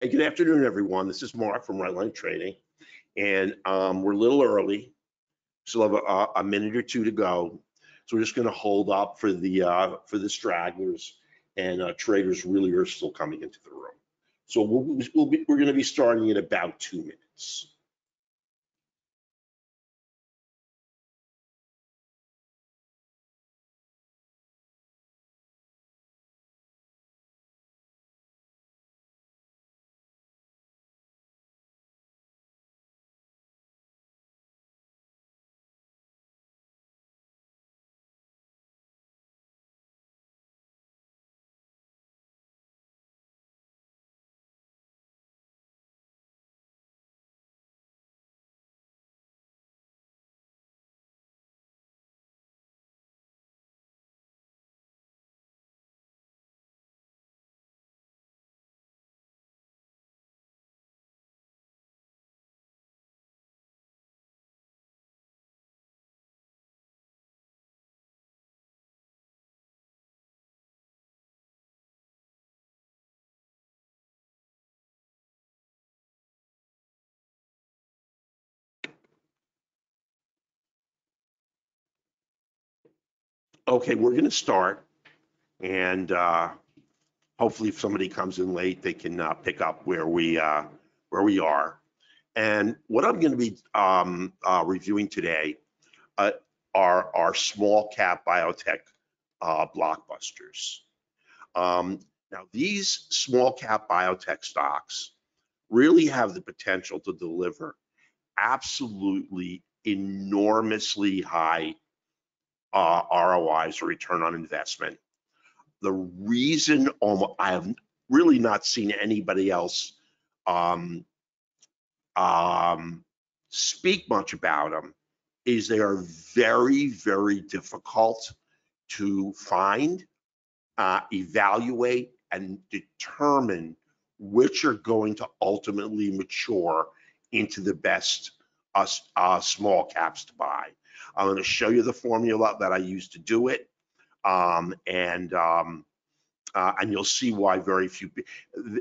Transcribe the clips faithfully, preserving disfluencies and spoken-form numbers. Hey, good afternoon, everyone. This is Mark from Right Line Trading, and um, we're a little early. Still have a, a minute or two to go, so we're just going to hold up for the uh, for the stragglers and uh, traders. Really, are still coming into the room, so we'll, we'll be, we're going to be starting in about two minutes. Okay, we're going to start, and uh, hopefully, if somebody comes in late, they can uh, pick up where we uh, where we are. And what I'm going to be um, uh, reviewing today uh, are our small cap biotech uh, blockbusters. Um, now, these small cap biotech stocks really have the potential to deliver absolutely enormously high Uh, R O Is, or return on investment. The reason um, I have really not seen anybody else um, um, speak much about them is they are very, very difficult to find, uh, evaluate, and determine which are going to ultimately mature into the best uh, uh, small caps to buy. I'm going to show you the formula that I used to do it, um, and um, uh, and you'll see why very few. Th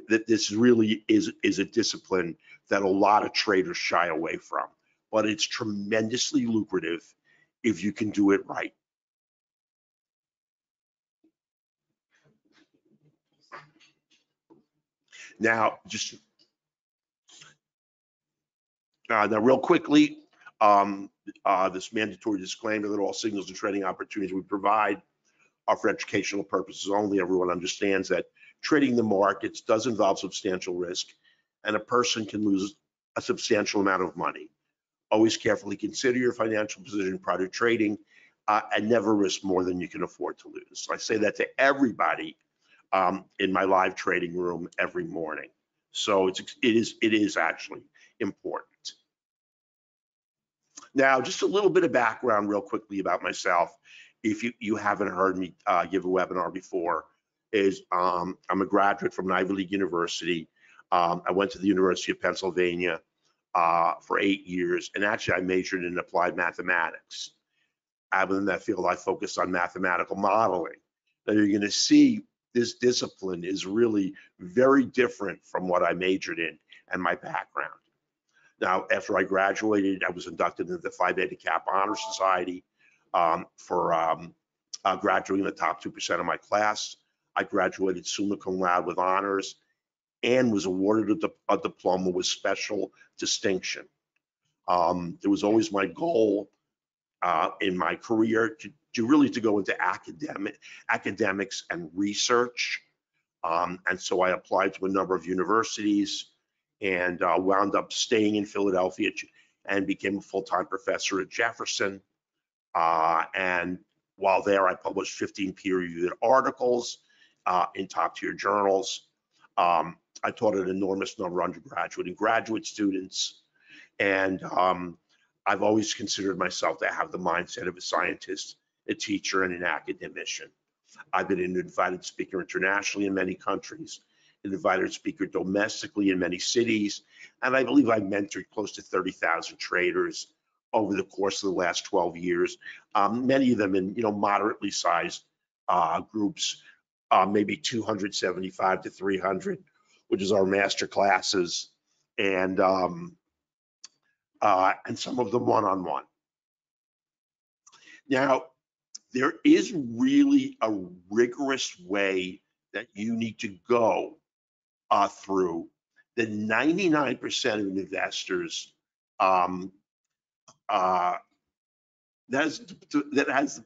that this really is is a discipline that a lot of traders shy away from, but it's tremendously lucrative if you can do it right. Now, just uh, now, real quickly. Um, uh, this mandatory disclaimer that all signals and trading opportunities we provide are for educational purposes only. Everyone understands that trading the markets does involve substantial risk, and a person can lose a substantial amount of money. Always carefully consider your financial position prior to trading, uh, and never risk more than you can afford to lose. So I say that to everybody um, in my live trading room every morning. So it's, it is it is actually important. Now, just a little bit of background real quickly about myself. If you, you haven't heard me uh, give a webinar before, is um, I'm a graduate from an Ivy League university. Um, I went to the University of Pennsylvania uh, for eight years, and actually I majored in applied mathematics. Within that field, I focused on mathematical modeling. Now, you're going to see this discipline is really very different from what I majored in and my background. Now, after I graduated, I was inducted into the Phi Beta Kappa Honor Society um, for um, uh, graduating the top two percent of my class. I graduated summa cum laude with honors and was awarded a, a diploma with special distinction. Um, it was always my goal uh, in my career to, to really to go into academic, academics and research. Um, and so I applied to a number of universities, and uh, wound up staying in Philadelphia and became a full-time professor at Jefferson. Uh, and while there, I published fifteen peer-reviewed articles uh, in top-tier journals. Um, I taught an enormous number of undergraduate and graduate students. And um, I've always considered myself to have the mindset of a scientist, a teacher, and an academician. I've been an invited speaker internationally in many countries, an invited speaker domestically in many cities, and I believe I mentored close to thirty thousand traders over the course of the last twelve years, um, many of them in you know moderately sized uh, groups, uh, maybe two hundred seventy-five to three hundred which is our master classes, and um, uh, and some of them one-on-one. Now, there is really a rigorous way that you need to go uh, through that ninety-nine percent of investors um, uh, that has, that has,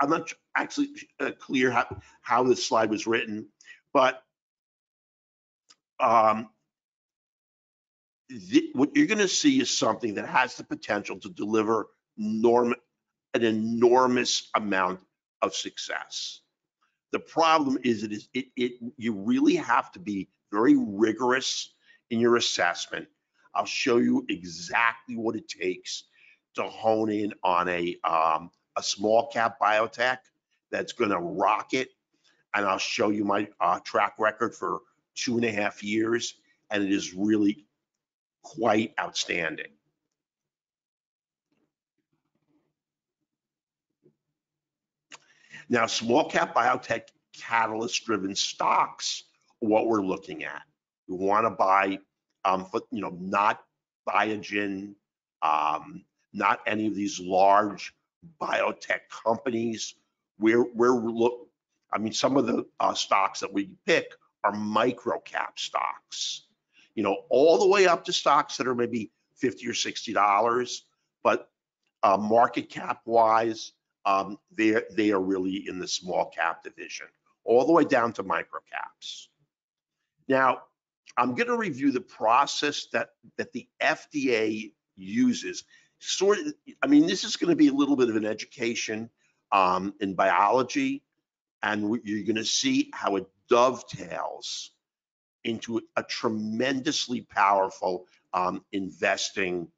I'm not actually clear how, how this slide was written, but um, the, what you're gonna see is something that has the potential to deliver norm, an enormous amount of success. The problem is it is it, it you really have to be very rigorous in your assessment. I'll show you exactly what it takes to hone in on a um, a small cap biotech that's going to rock it, and I'll show you my uh, track record for two and a half years, and it is really quite outstanding. Now, small cap biotech catalyst-driven stocks, what we're looking at. We want to buy, um, you know, not Biogen, um, not any of these large biotech companies. We're we're look. I mean, some of the uh, stocks that we pick are micro cap stocks. You know, all the way up to stocks that are maybe fifty or sixty dollars, but uh, market cap wise. Um, they they are really in the small cap division, all the way down to micro caps. Now, I'm going to review the process that that the F D A uses. Sort of, I mean, this is going to be a little bit of an education um, in biology, and you're going to see how it dovetails into a tremendously powerful um, investing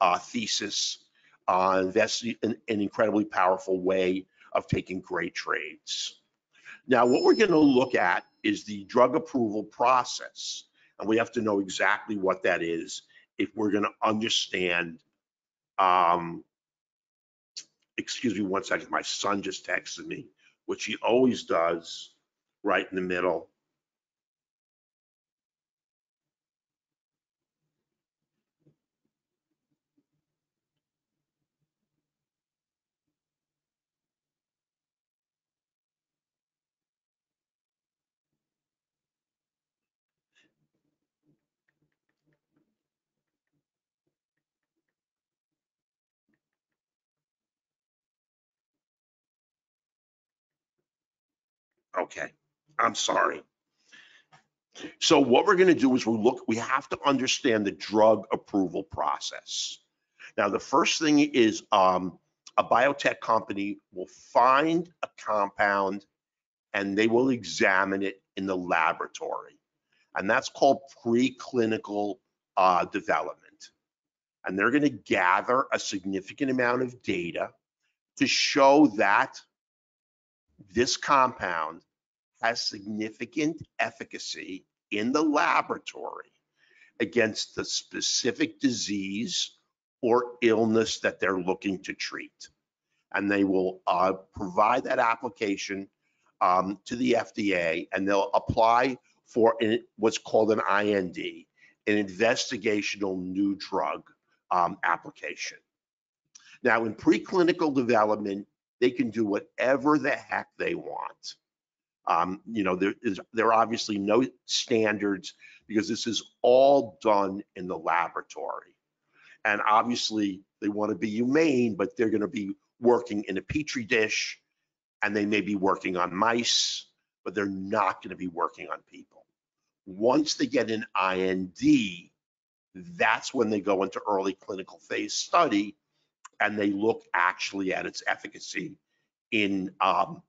uh, thesis. Uh, that's an, an incredibly powerful way of taking great trades. Now, what we're going to look at is the drug approval process, and we have to know exactly what that is if we're going to understand. Um, excuse me one second, my son just texted me, which he always does right in the middle. Okay, I'm sorry. So what we're going to do is we look, we have to understand the drug approval process. Now, the first thing is um, a biotech company will find a compound and they will examine it in the laboratory. And that's called preclinical uh, development. And they're going to gather a significant amount of data to show that this compound has significant efficacy in the laboratory against the specific disease or illness that they're looking to treat. And they will uh, provide that application um, to the F D A, and they'll apply for an, what's called an I N D, an investigational new drug um, application. Now, in preclinical development, they can do whatever the heck they want. Um, you know, there is there are obviously no standards because this is all done in the laboratory. And obviously they want to be humane, but they're going to be working in a petri dish, and they may be working on mice, but they're not going to be working on people. Once they get an I N D, that's when they go into early clinical phase study, and they look actually at its efficacy in um,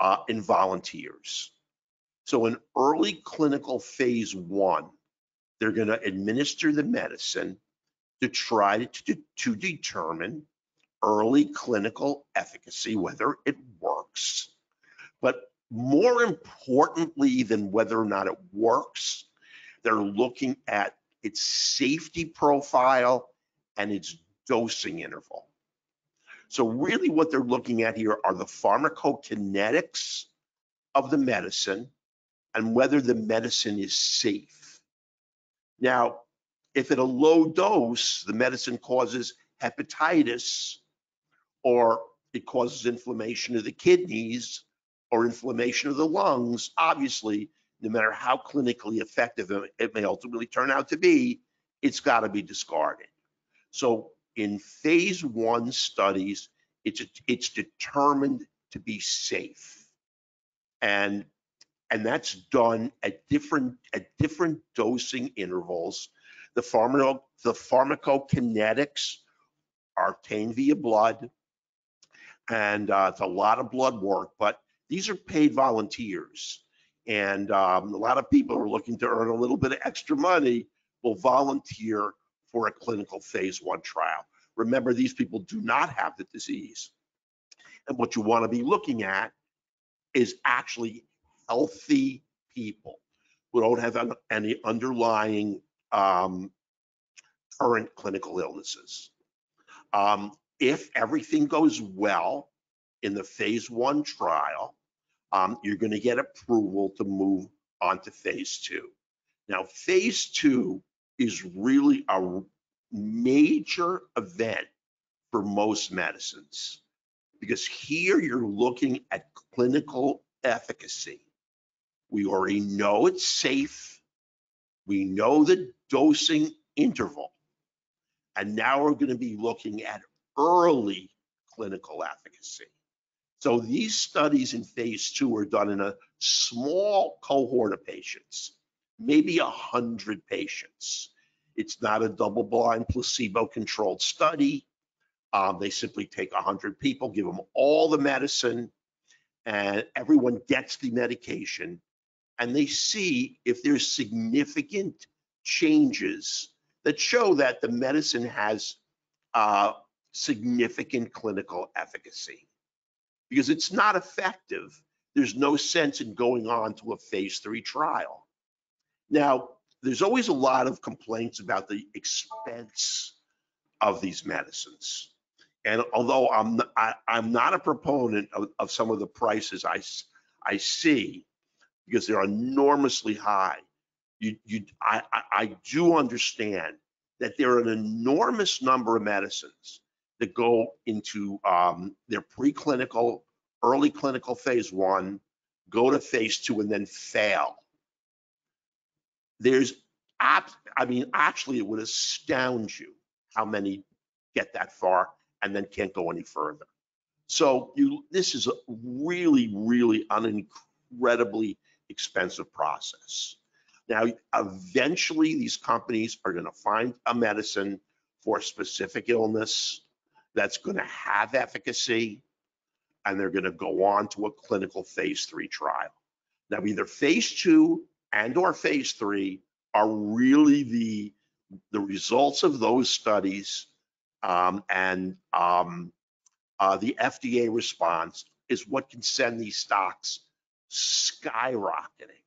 uh, in volunteers. So in early clinical phase one, they're going to administer the medicine to try to, to determine early clinical efficacy, whether it works. But more importantly than whether or not it works, they're looking at its safety profile and its dosing interval. So really what they're looking at here are the pharmacokinetics of the medicine and whether the medicine is safe. Now, if at a low dose, the medicine causes hepatitis, or it causes inflammation of the kidneys or inflammation of the lungs, obviously, no matter how clinically effective it may ultimately turn out to be, it's got to be discarded. So in phase one studies, it's it's determined to be safe, and and that's done at different at different dosing intervals. The pharma the pharmacokinetics are obtained via blood, and uh, it's a lot of blood work. But these are paid volunteers, and um, a lot of people who are looking to earn a little bit of extra money will volunteer for a clinical phase one trial. Remember, these people do not have the disease. And what you want to be looking at is actually healthy people who don't have any underlying um, current clinical illnesses. Um, if everything goes well in the phase one trial, um, you're going to get approval to move on to phase two. Now, phase two is really a major event for most medicines, because here you're looking at clinical efficacy. We already know it's safe. We know the dosing interval. And now we're going to be looking at early clinical efficacy. So these studies in phase two are done in a small cohort of patients, maybe one hundred patients. It's not a double-blind, placebo-controlled study. Um, they simply take one hundred people, give them all the medicine, and everyone gets the medication, and they see if there's significant changes that show that the medicine has uh, significant clinical efficacy. Because it's not effective, there's no sense in going on to a phase three trial. Now, there's always a lot of complaints about the expense of these medicines. And although I'm, I, I'm not a proponent of, of some of the prices I, I see, because they're enormously high, you, you, I, I, I do understand that there are an enormous number of medicines that go into um, their preclinical, early clinical phase one, go to phase two, and then fail. There's, I mean, actually, it would astound you how many get that far and then can't go any further. So you, this is a really, really an incredibly expensive process. Now, eventually, these companies are going to find a medicine for a specific illness that's going to have efficacy, and they're going to go on to a clinical phase three trial. Now, either phase two and or phase three are really the the results of those studies, um, and um, uh, the F D A response is what can send these stocks skyrocketing.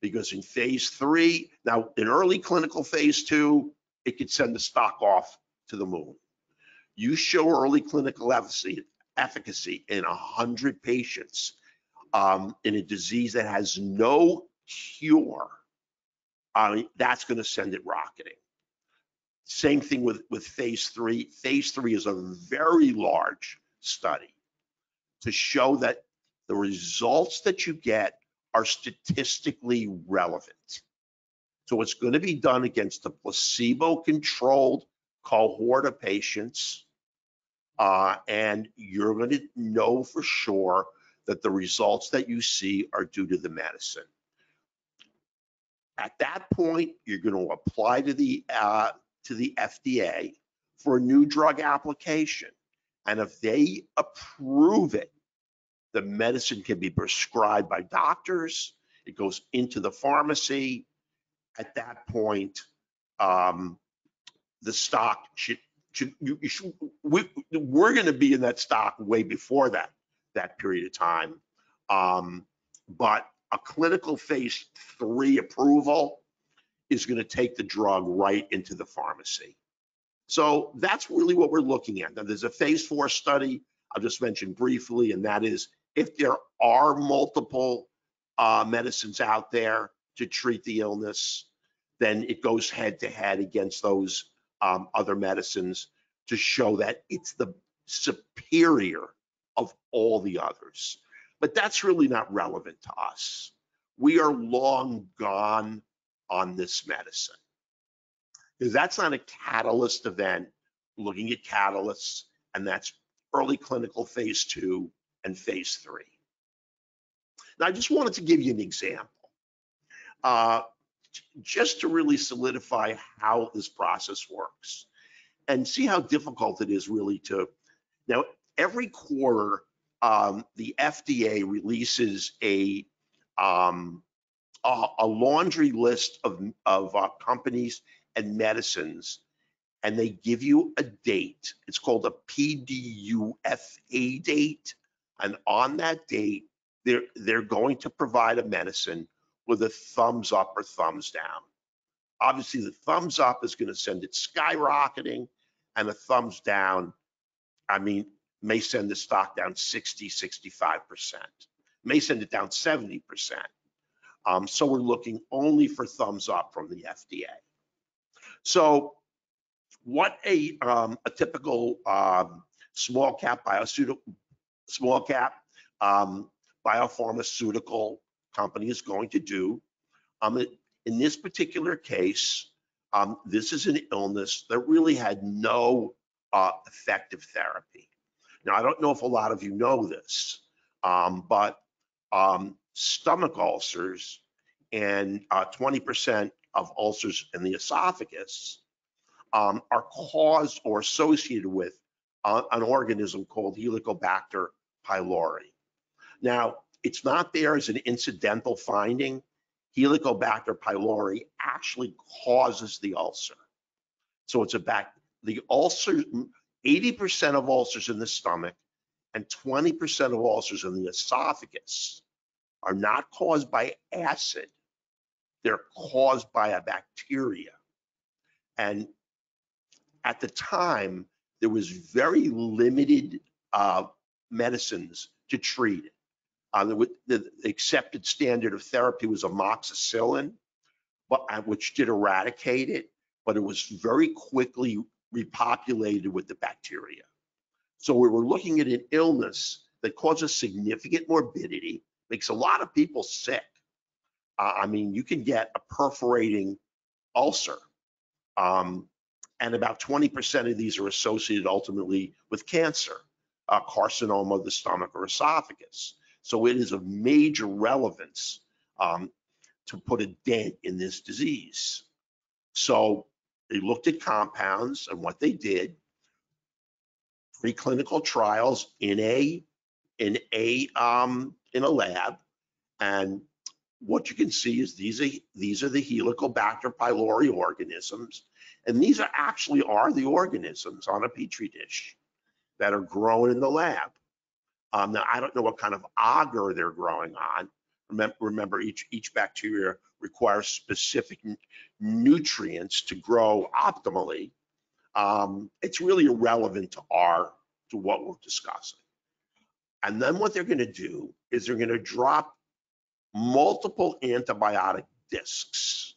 Because in phase three, now in early clinical phase two, it could send the stock off to the moon. You show early clinical efficacy, efficacy in one hundred patients um, in a disease that has no cure, I mean, that's going to send it rocketing. Same thing with, with phase three. Phase three is a very large study to show that the results that you get are statistically relevant. So it's going to be done against a placebo-controlled cohort of patients, uh, and you're going to know for sure that the results that you see are due to the medicine. At that point, you're going to apply to the uh, to the F D A for a new drug application, and if they approve it, the medicine can be prescribed by doctors. It goes into the pharmacy. At that point, um, the stock should should you, you should we, we're going to be in that stock way before that that period of time, um, but a clinical phase three approval is going to take the drug right into the pharmacy. So that's really what we're looking at. Now, there's a phase four study I'll just mention briefly, and that is if there are multiple uh, medicines out there to treat the illness, then it goes head to head against those um, other medicines to show that it's the superior of all the others. But that's really not relevant to us. We are long gone on this medicine, because that's not a catalyst event, looking at catalysts, and that's early clinical phase two and phase three. Now, I just wanted to give you an example, uh, just to really solidify how this process works and see how difficult it is really to. Now, every quarter, um, the F D A releases a, um, a, a laundry list of, of uh, companies and medicines, and they give you a date. It's called a P D U F A date, and on that date, they're, they're going to provide a medicine with a thumbs up or thumbs down. Obviously, the thumbs up is going to send it skyrocketing, and the thumbs down, I mean, may send the stock down sixty, sixty-five percent, may send it down seventy percent. Um, so we're looking only for thumbs up from the F D A. So what a, um, a typical um, small cap biopharmaceutical, small cap um, biopharmaceutical company is going to do. Um, it, in this particular case, um, this is an illness that really had no uh, effective therapy. Now, I don't know if a lot of you know this, um, but um, stomach ulcers and uh, twenty percent of ulcers in the esophagus um, are caused or associated with uh, an organism called Helicobacter pylori. Now, it's not there as an incidental finding. Helicobacter pylori actually causes the ulcer. So it's a back, the ulcer, eighty percent of ulcers in the stomach and twenty percent of ulcers in the esophagus are not caused by acid. They're caused by a bacteria. And at the time, there was very limited uh, medicines to treat it. Uh, the, the accepted standard of therapy was amoxicillin, but, which did eradicate it, but it was very quickly repopulated with the bacteria. So we were looking at an illness that causes significant morbidity, makes a lot of people sick. Uh, I mean, you can get a perforating ulcer, um, and about twenty percent of these are associated ultimately with cancer, uh, carcinoma of the stomach or esophagus. So it is of major relevance um, to put a dent in this disease. So they looked at compounds, and what they did, preclinical trials in a in a um, in a lab, and what you can see is these are these are the Helicobacter pylori organisms, and these are actually are the organisms on a petri dish that are grown in the lab. Um, now, I don't know what kind of agar they're growing on. Remember, remember each, each bacteria requires specific nutrients to grow optimally. Um, it's really irrelevant to our, to what we're discussing. And then what they're going to do is they're going to drop multiple antibiotic discs,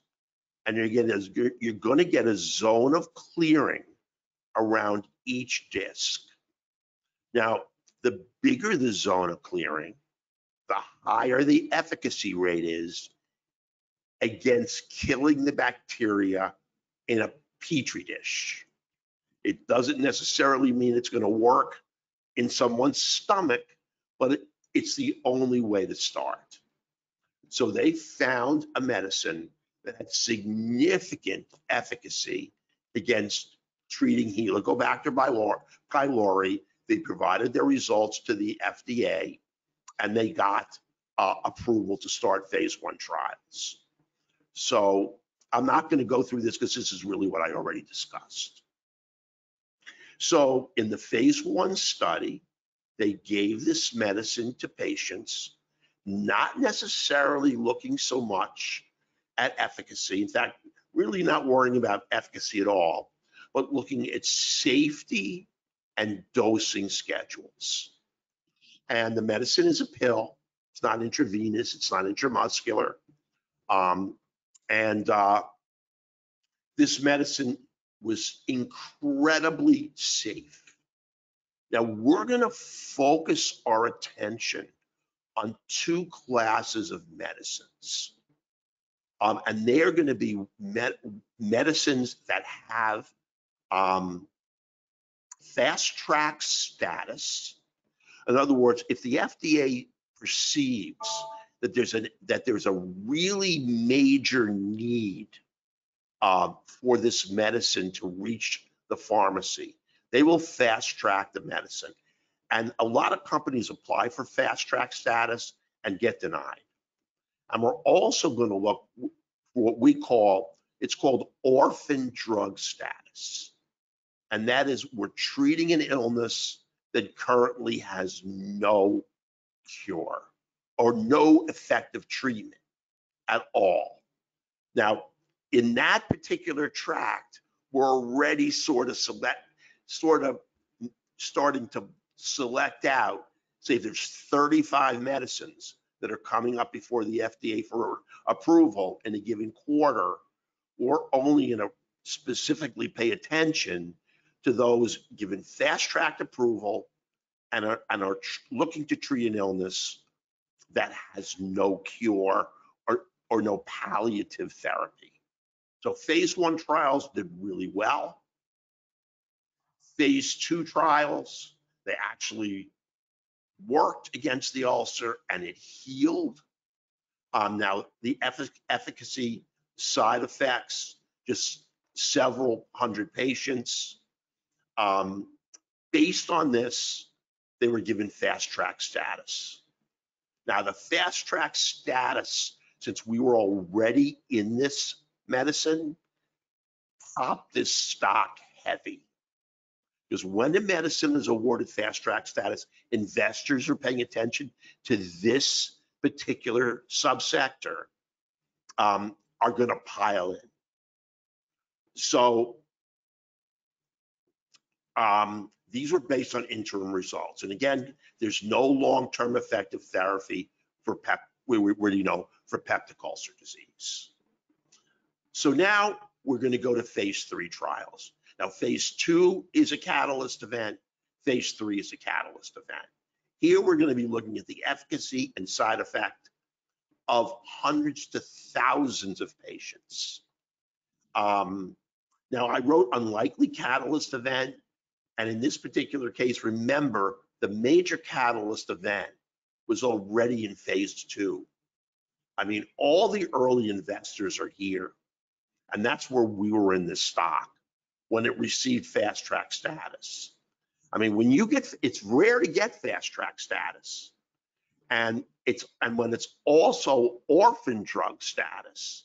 and you're going to you're going to get a zone of clearing around each disc. Now, the bigger the zone of clearing, the higher the efficacy rate is against killing the bacteria in a petri dish. It doesn't necessarily mean it's going to work in someone's stomach, but it, it's the only way to start. So they found a medicine that had significant efficacy against treating Helicobacter pylori. They provided their results to the F D A, and they got uh, approval to start phase one trials. So I'm not going to go through this because this is really what I already discussed. So in the phase one study, they gave this medicine to patients, not necessarily looking so much at efficacy. In fact, really not worrying about efficacy at all, but looking at safety and dosing schedules. And the medicine is a pill. It's not intravenous, it's not intramuscular. Um, and uh, this medicine was incredibly safe. Now we're going to focus our attention on two classes of medicines, um, and they are going to be med medicines that have um, fast track status. In other words, if the F D A perceives that there's a that there's a really major need uh, for this medicine to reach the pharmacy, they will fast track the medicine. And a lot of companies apply for fast track status and get denied. And we're also going to look for what we call, it's called orphan drug status. And that is, we're treating an illness that currently has no cure or no effective treatment at all. Now, in that particular tract, we're already sort of select, sort of starting to select out, say there's thirty-five medicines that are coming up before the F D A for approval in a given quarter. We're only going to specifically pay attention to those given fast-track approval and are, and are looking to treat an illness that has no cure or, or no palliative therapy. So phase one trials did really well. Phase two trials, they actually worked against the ulcer and it healed. Um, now, the effic efficacy side effects, just several hundred patients. Um, based on this, they were given fast track status. Now, the fast track status, since we were already in this medicine, popped this stock heavy. Because when a medicine is awarded fast track status, investors are paying attention to this particular subsector, um, are going to pile in. So um, these were based on interim results. And again, there's no long-term effective therapy for pep, where, where, you know, for peptic ulcer disease. So now we're going to go to phase three trials. Now, phase two is a catalyst event. Phase three is a catalyst event. Here, we're going to be looking at the efficacy and side effect of hundreds to thousands of patients. Um, now, I wrote unlikely catalyst event. And in this particular case, remember, the major catalyst event was already in phase two. I mean, all the early investors are here. And that's where we were in this stock when it received fast track status. I mean, when you get, it's rare to get fast track status, and it's and when it's also orphan drug status,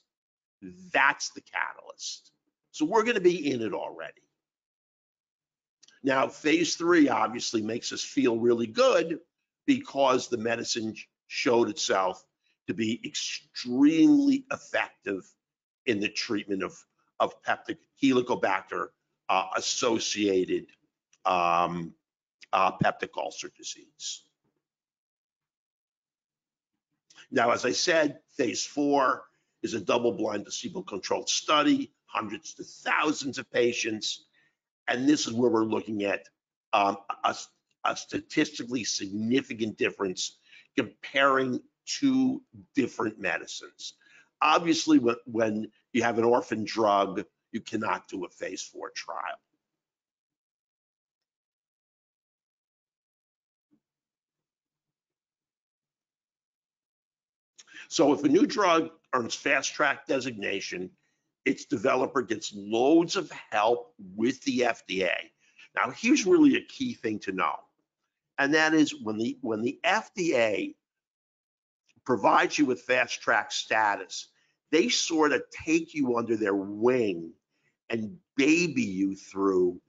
that's the catalyst. So we're going to be in it already. Now, phase three obviously makes us feel really good because the medicine showed itself to be extremely effective in the treatment of of peptic Helicobacter Uh, associated um, uh, peptic ulcer disease. Now, as I said, phase four is a double-blind placebo-controlled study, hundreds to thousands of patients, and this is where we're looking at um, a, a statistically significant difference comparing two different medicines. Obviously, when, when you have an orphan drug, you cannot do a phase four trial. So if a new drug earns fast track designation, its developer gets loads of help with the F D A. Now, here's really a key thing to know. And that is when the, when the F D A provides you with fast track status, they sort of take you under their wing and baby you through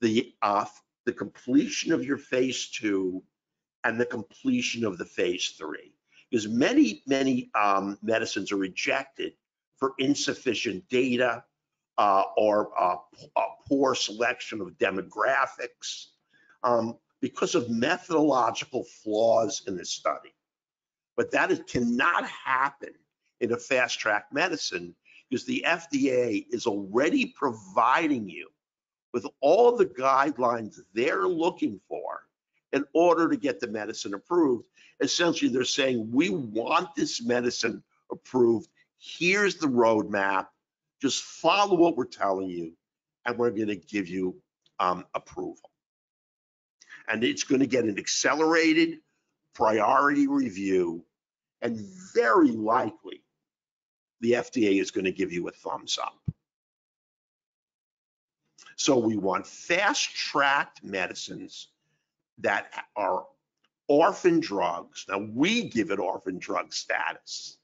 the uh, the completion of your phase two and the completion of the phase three. Because many, many um, medicines are rejected for insufficient data uh, or uh, poor selection of demographics um, because of methodological flaws in the study. But that it cannot happen in a fast track medicine, because the F D A is already providing you with all the guidelines they're looking for in order to get the medicine approved. Essentially, they're saying, we want this medicine approved. Here's the roadmap. Just follow what we're telling you, and we're going to give you um, approval. And it's going to get an accelerated priority review, and very likely the F D A is going to give you a thumbs up. So we want fast-tracked medicines that are orphan drugs. Now, we give it orphan drug status,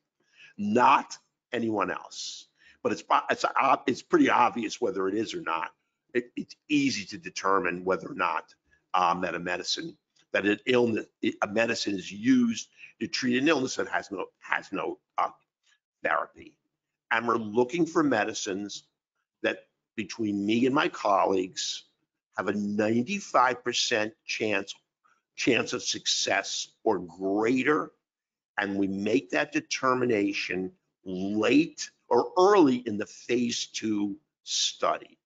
not anyone else. But it's it's, it's pretty obvious whether it is or not. It, it's easy to determine whether or not um, that a medicine that an illness a medicine is used to treat an illness that has no has no uh, therapy. And we're looking for medicines that, between me and my colleagues, have a ninety-five percent chance chance of success or greater, and we make that determination late or early in the phase two study.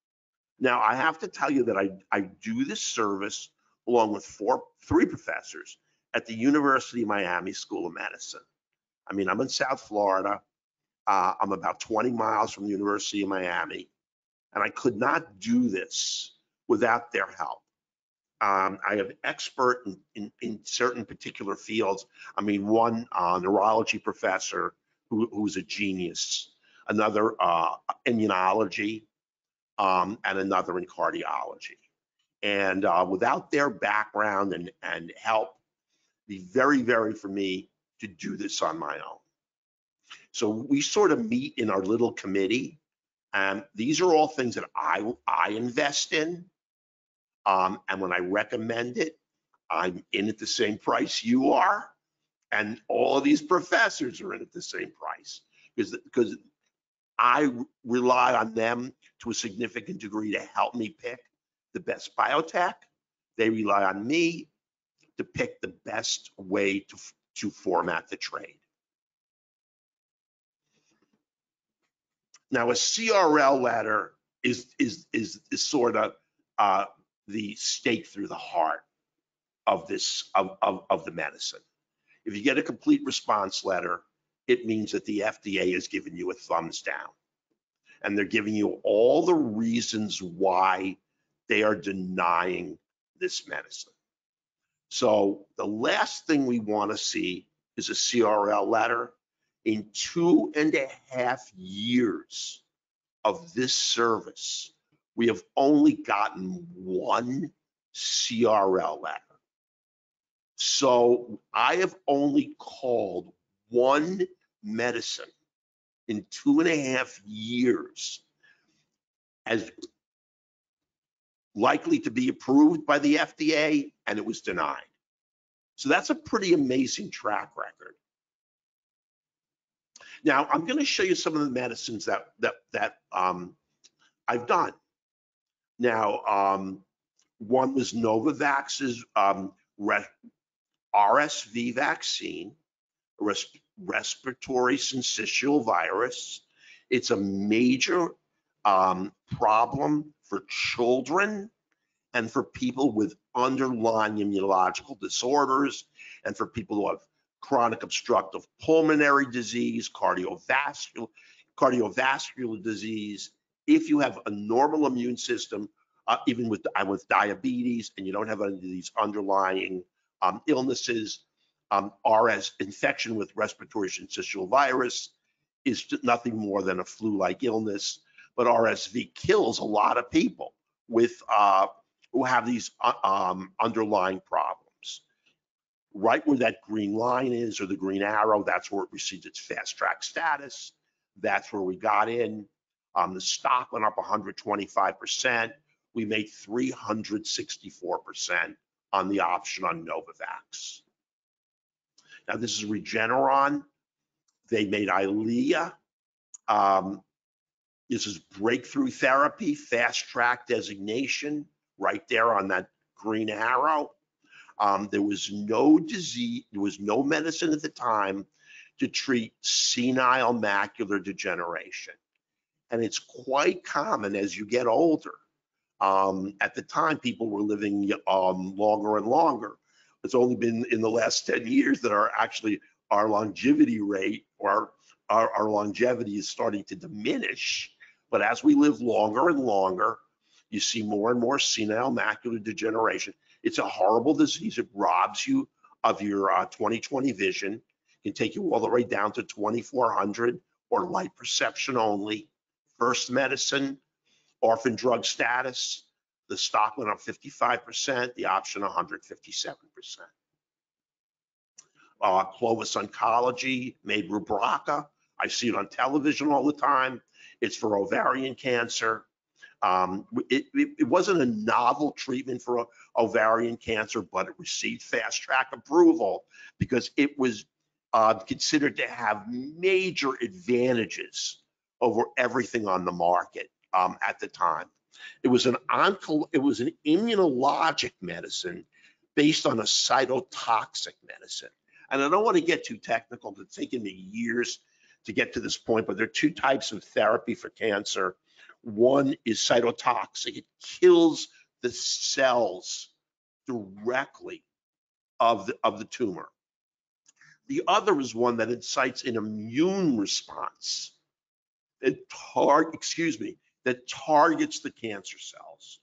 Now, I have to tell you that I, I do this service along with four, three professors at the University of Miami School of Medicine. I mean, I'm in South Florida. Uh, I'm about twenty miles from the University of Miami, and I could not do this without their help. Um, I have expert in, in, in certain particular fields. I mean, one uh, neurology professor who, who's a genius, another uh, immunology, um, and another in cardiology. And uh, without their background and, and help, it'd be very, very for me to do this on my own. So we sort of meet in our little committee, and these are all things that I, I invest in. Um, and when I recommend it, I'm in at the same price you are, and all of these professors are in at the same price, because, because I rely on them to a significant degree to help me pick the best biotech. They rely on me to pick the best way to, to format the trade. Now, a C R L letter is, is, is, is sort of uh, the stake through the heart of, this, of, of, of the medicine. If you get a complete response letter, it means that the F D A has given you a thumbs down, and they're giving you all the reasons why they are denying this medicine. So the last thing we want to see is a C R L letter. In two and a half years of this service, we have only gotten one C R L letter. So I have only called one medicine in two and a half years as likely to be approved by the F D A, and it was denied. So that's a pretty amazing track record. Now, I'm going to show you some of the medicines that that that um, I've done. Now, um, one was Novavax's um, R S V vaccine, res respiratory syncytial virus. It's a major um, problem for children and for people with underlying immunological disorders and for people who have chronic obstructive pulmonary disease, cardiovascular, cardiovascular disease. If you have a normal immune system, uh, even with, with diabetes, and you don't have any of these underlying um, illnesses, um, R S infection with respiratory syncytial virus is nothing more than a flu-like illness, but R S V kills a lot of people with uh, who have these uh, um, underlying problems. Right where that green line is, or the green arrow, that's where it received its fast-track status. That's where we got in. Um, the stock went up one hundred twenty-five percent. We made three hundred sixty-four percent on the option on Novavax. Now, this is Regeneron. They made Eylea. Um, this is breakthrough therapy, fast track designation, right there on that green arrow. Um, there was no disease, there was no medicine at the time to treat senile macular degeneration. and it's quite common as you get older. Um, at the time, people were living um, longer and longer. It's only been in the last ten years that our actually our longevity rate or our, our longevity is starting to diminish. But as we live longer and longer, you see more and more senile macular degeneration. It's a horrible disease. It robs you of your uh, twenty twenty vision. It can take you all the way down to twenty-four hundred or light perception only. First medicine, orphan drug status. The stock went up fifty-five percent, the option one hundred fifty-seven percent. Uh, Clovis Oncology made Rubraca. I see it on television all the time. It's for ovarian cancer. Um, it, it, it wasn't a novel treatment for ovarian cancer, but it received fast track approval because it was uh, considered to have major advantages over everything on the market um, at the time. It was an onco, it was an immunologic medicine based on a cytotoxic medicine. And I don't want to get too technical, but it's taken me years to get to this point, but there are two types of therapy for cancer. One is cytotoxic. It kills the cells directly of the, of the tumor. The other is one that incites an immune response. It tar- excuse me. that targets the cancer cells.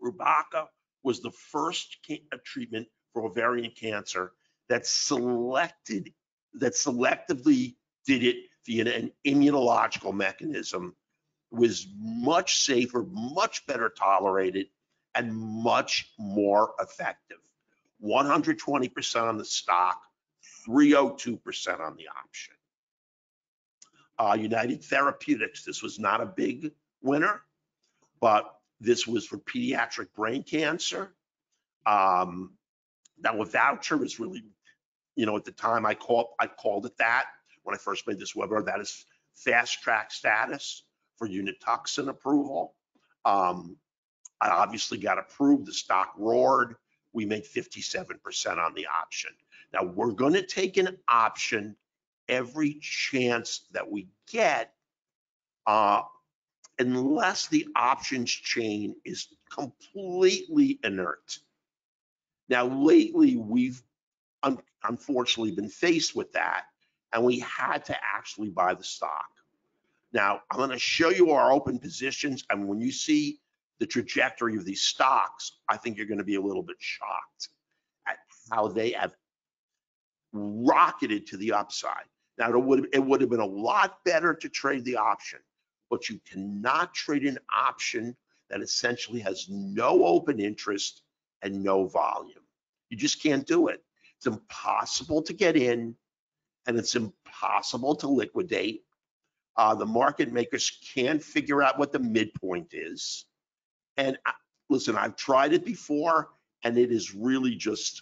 Rubraca was the first treatment for ovarian cancer that selected, that selectively did it via an immunological mechanism, was much safer, much better tolerated, and much more effective. one hundred twenty percent on the stock, three hundred two percent on the option. Uh, United Therapeutics, this was not a big winner, but this was for pediatric brain cancer. Um, now a voucher is really, you know, at the time I called I called it that when I first made this webinar. That is fast track status for unituxin approval. Um, I obviously got approved. The stock roared. We made fifty-seven percent on the option. Now we're going to take an option every chance that we get. Uh, unless the options chain is completely inert. Now, lately, we've un unfortunately been faced with that, and we had to actually buy the stock. Now, I'm going to show you our open positions, and when you see the trajectory of these stocks, I think you're going to be a little bit shocked at how they have rocketed to the upside. Now, it would it would have been a lot better to trade the option, but you cannot trade an option that essentially has no open interest and no volume. You just can't do it. It's impossible to get in, and it's impossible to liquidate. Uh, the market makers can't figure out what the midpoint is. And I, listen, I've tried it before, and it is really just,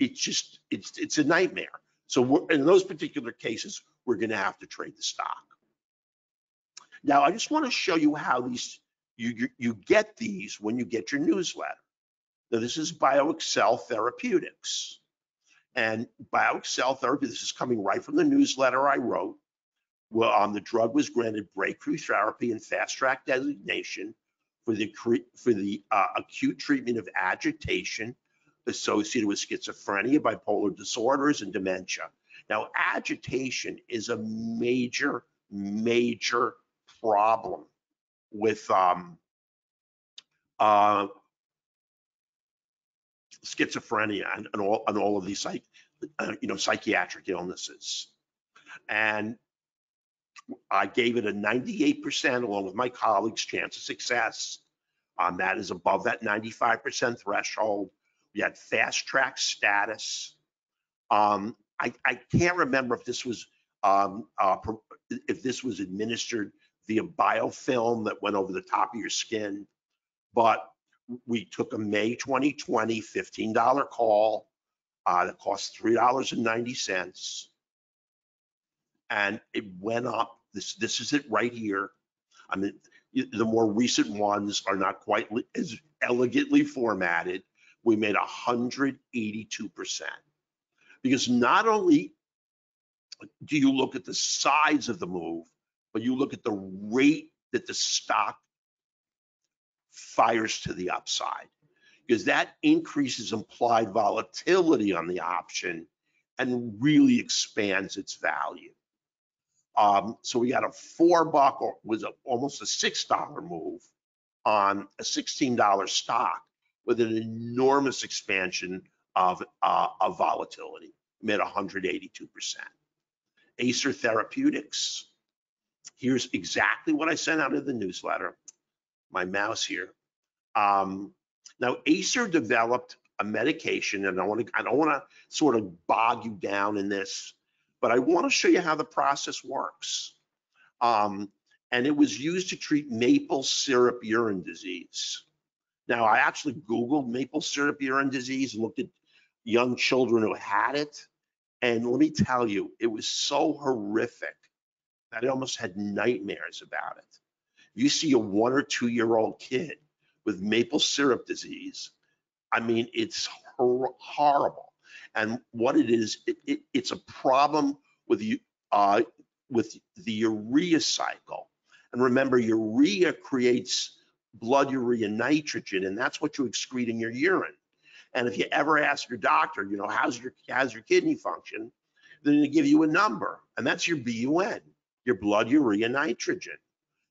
it's just, it's, it's a nightmare. So we're, in those particular cases, we're gonna have to trade the stock. Now, I just want to show you how these you, you, you get these when you get your newsletter. Now, this is BioXcel Therapeutics. And BioXcel Therapeutics, this is coming right from the newsletter I wrote. Well, um, the drug was granted breakthrough therapy and fast track designation for the, for the uh, acute treatment of agitation associated with schizophrenia, bipolar disorders, and dementia. Now, agitation is a major, major problem with um, uh, schizophrenia and, and all and all of these psych, uh, you know psychiatric illnesses, and I gave it a ninety-eight percent along with my colleagues' chance of success. Um, that is above that ninety-five percent threshold. We had fast track status. Um, I I can't remember if this was um, uh, if this was administered via biofilm that went over the top of your skin. But we took a May twenty twenty fifteen dollar call uh, that cost three dollars and ninety cents. And it went up. This this is it right here. I mean, the more recent ones are not quite as elegantly formatted. We made one hundred eighty-two percent. Because not only do you look at the size of the move, but you look at the rate that the stock fires to the upside, because that increases implied volatility on the option and really expands its value. Um, so we got a four buck or was a, almost a six dollar move on a sixteen dollar stock with an enormous expansion of, uh, of volatility, made one hundred eighty-two percent. Acer Therapeutics, here's exactly what I sent out of the newsletter, my mouse here. Um, now, Acer developed a medication, and I want to, I don't want to sort of bog you down in this, but I want to show you how the process works. Um, and it was used to treat maple syrup urine disease. Now, I actually Googled maple syrup urine disease, looked at young children who had it, and let me tell you, it was so horrific that I almost had nightmares about it. You see a one or two year old kid with maple syrup disease, I mean, it's hor horrible. And what it is, it, it, it's a problem with, uh, with the urea cycle. And remember, urea creates blood urea nitrogen, and that's what you excrete in your urine. And if you ever ask your doctor, you know, how's your, how's your kidney function, then they give you a number, and that's your B U N, your blood urea nitrogen.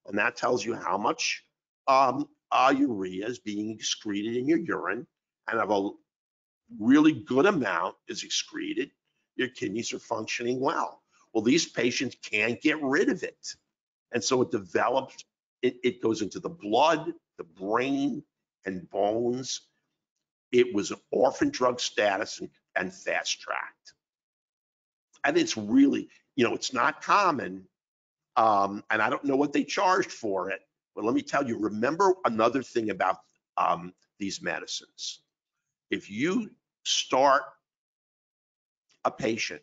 And that tells you how much um, uh, urea is being excreted in your urine, and of a really good amount is excreted, your kidneys are functioning well. Well, these patients can't get rid of it. And so it develops, it, it goes into the blood, the brain, and bones. It was an orphan drug status and, and fast tracked. And it's really, you know, it's not common. Um, and I don't know what they charged for it, but let me tell you, remember another thing about um, these medicines. If you start a patient,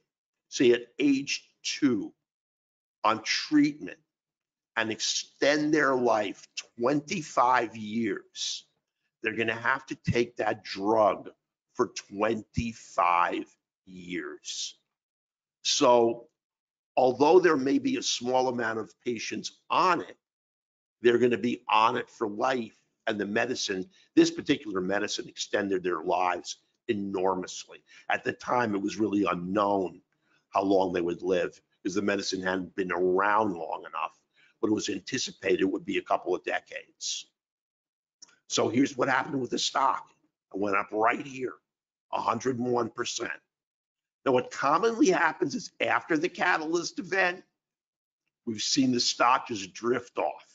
say at age two, on treatment and extend their life twenty-five years, they're gonna have to take that drug for twenty-five years. So although there may be a small amount of patients on it, they're gonna be on it for life, and the medicine, this particular medicine, extended their lives enormously. At the time, it was really unknown how long they would live, because the medicine hadn't been around long enough, but it was anticipated it would be a couple of decades. So here's what happened with the stock. It went up right here, one hundred one percent. Now, what commonly happens is after the catalyst event, we've seen the stock just drift off.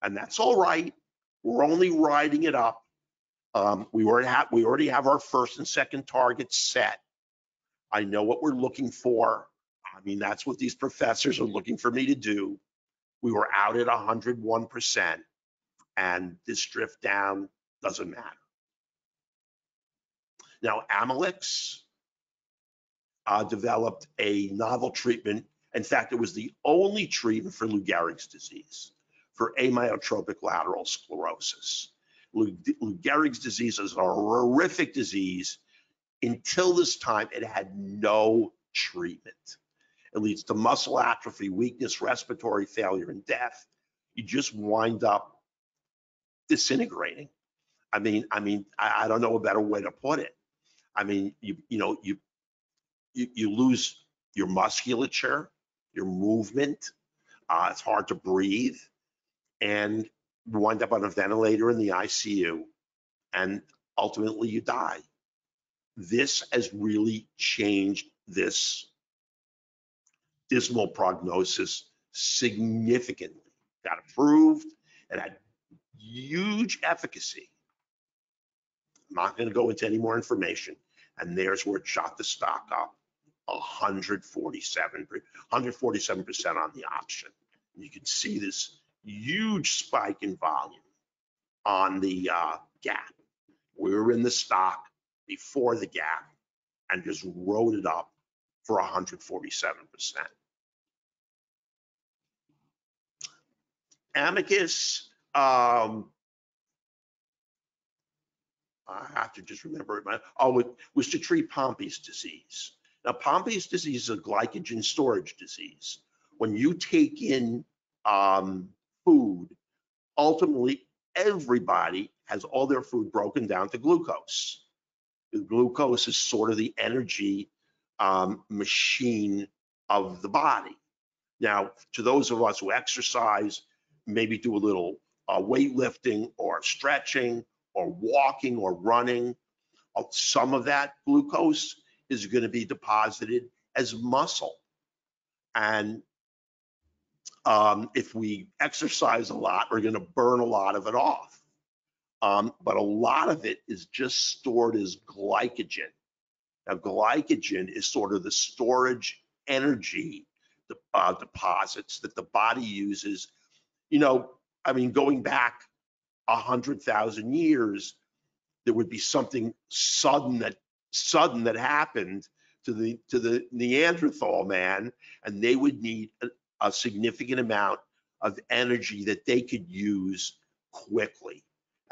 And that's all right. We're only riding it up. Um, we, already have, we already have our first and second targets set. I know what we're looking for. I mean, that's what these professors are looking for me to do. We were out at one hundred one percent, and this drift down doesn't matter. Now, Amylyx uh, developed a novel treatment. In fact, it was the only treatment for Lou Gehrig's disease, for amyotrophic lateral sclerosis. Lou Gehrig's disease is a horrific disease. Until this time, it had no treatment. It leads to muscle atrophy, weakness, respiratory failure, and death. You just wind up disintegrating. I mean, I mean, I, I don't know a better way to put it. I mean, you you know, you you, you lose your musculature, your movement. Uh, it's hard to breathe, and wind up on a ventilator in the I C U, and ultimately you die. This has really changed this dismal prognosis significantly. Got approved and had huge efficacy. I'm not gonna go into any more information. And there's where it shot the stock up, one hundred forty-seven percent on the option. You can see this huge spike in volume on the uh, gap. We were in the stock before the gap and just rode it up for one hundred forty-seven percent. Amicus, um, I have to just remember it, oh, it was to treat Pompe's disease. Now, Pompe's disease is a glycogen storage disease. when you take in um, food, ultimately everybody has all their food broken down to glucose. The glucose is sort of the energy um, machine of the body. Now, to those of us who exercise, maybe do a little uh, weightlifting or stretching or walking or running, some of that glucose is going to be deposited as muscle. And um, if we exercise a lot, we're going to burn a lot of it off. Um, but a lot of it is just stored as glycogen. Now, glycogen is sort of the storage energy uh, deposits that the body uses. You know, I mean, going back one hundred thousand years, there would be something sudden that sudden that happened to the to the Neanderthal man, and they would need a, a significant amount of energy that they could use quickly,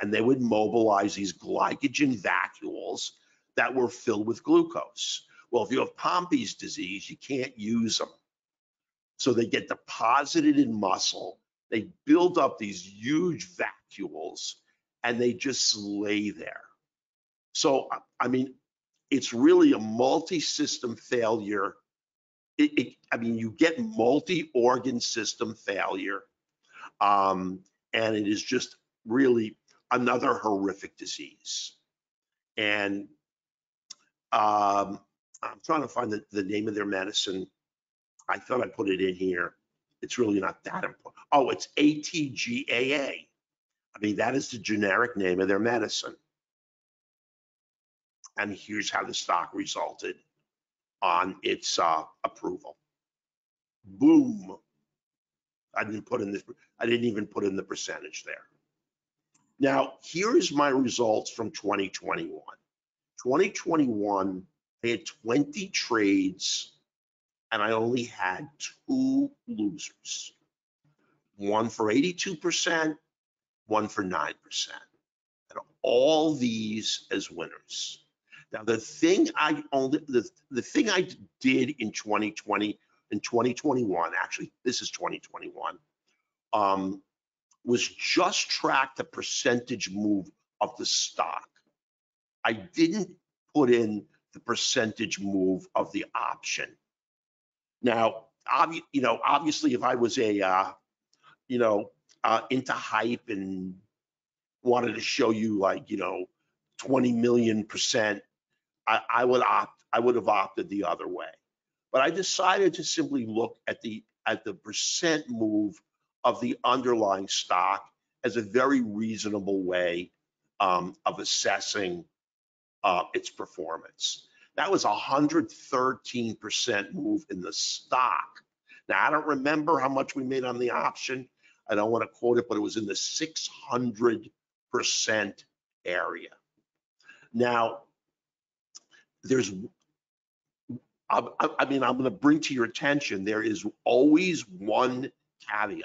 and they would mobilize these glycogen vacuoles that were filled with glucose. Well, if you have Pompe's disease, you can't use them, so they get deposited in muscle. They build up these huge vacuoles, and they just lay there. So, I mean, it's really a multi-system failure. It, it, I mean, you get multi-organ system failure, um, and it is just really another horrific disease. And um, I'm trying to find the, the name of their medicine. I thought I put it in here. It's really not that important. Oh, it's A T G A A. I mean, that is the generic name of their medicine. And here's how the stock resulted on its uh, approval. Boom. I didn't put in this. I didn't even put in the percentage there. Now, here is my results from twenty twenty-one. twenty twenty-one, I had twenty trades, and I only had two losers. One for eighty-two percent, one for nine percent, and all these as winners. Now, the thing I only, the, the thing I did in twenty twenty and twenty twenty-one, actually, this is twenty twenty-one, um, was just track the percentage move of the stock. I didn't put in the percentage move of the option. Now, obvi you know, obviously, if I was a, uh, you know, uh, into hype and wanted to show you like, you know, twenty million percent, I, I would opt, I would have opted the other way. But I decided to simply look at the at the percent move of the underlying stock as a very reasonable way um, of assessing uh, its performance. That was one hundred thirteen percent move in the stock. Now, I don't remember how much we made on the option. I don't want to quote it, but it was in the six hundred percent area. Now, there's, I, I mean, I'm going to bring to your attention, there is always one caveat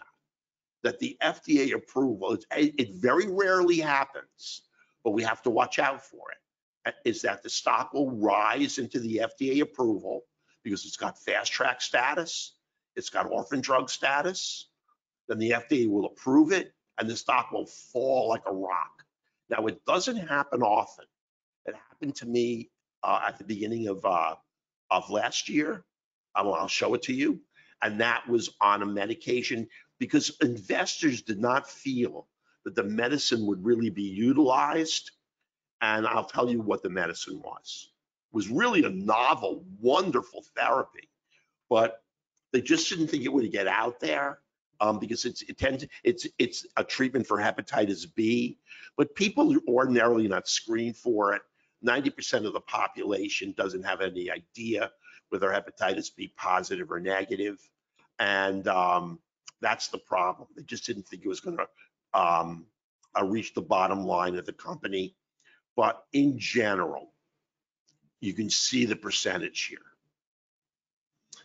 that the F D A approval, it, it very rarely happens, but we have to watch out for it. Is that the stock will rise into the F D A approval because it's got fast track status, it's got orphan drug status, then the F D A will approve it and the stock will fall like a rock. Now, it doesn't happen often. It happened to me uh, at the beginning of, uh, of last year. I'll, I'll show it to you. And that was on a medication because investors did not feel that the medicine would really be utilized. And I'll tell you what the medicine was. It was really a novel, wonderful therapy, but they just didn't think it would get out there um, because it's it tends it's it's a treatment for hepatitis B. But people are ordinarily not screened for it. ninety percent of the population doesn't have any idea whether hepatitis B positive or negative, and um, that's the problem. They just didn't think it was going to um, uh, reach the bottom line of the company. But in general, you can see the percentage here.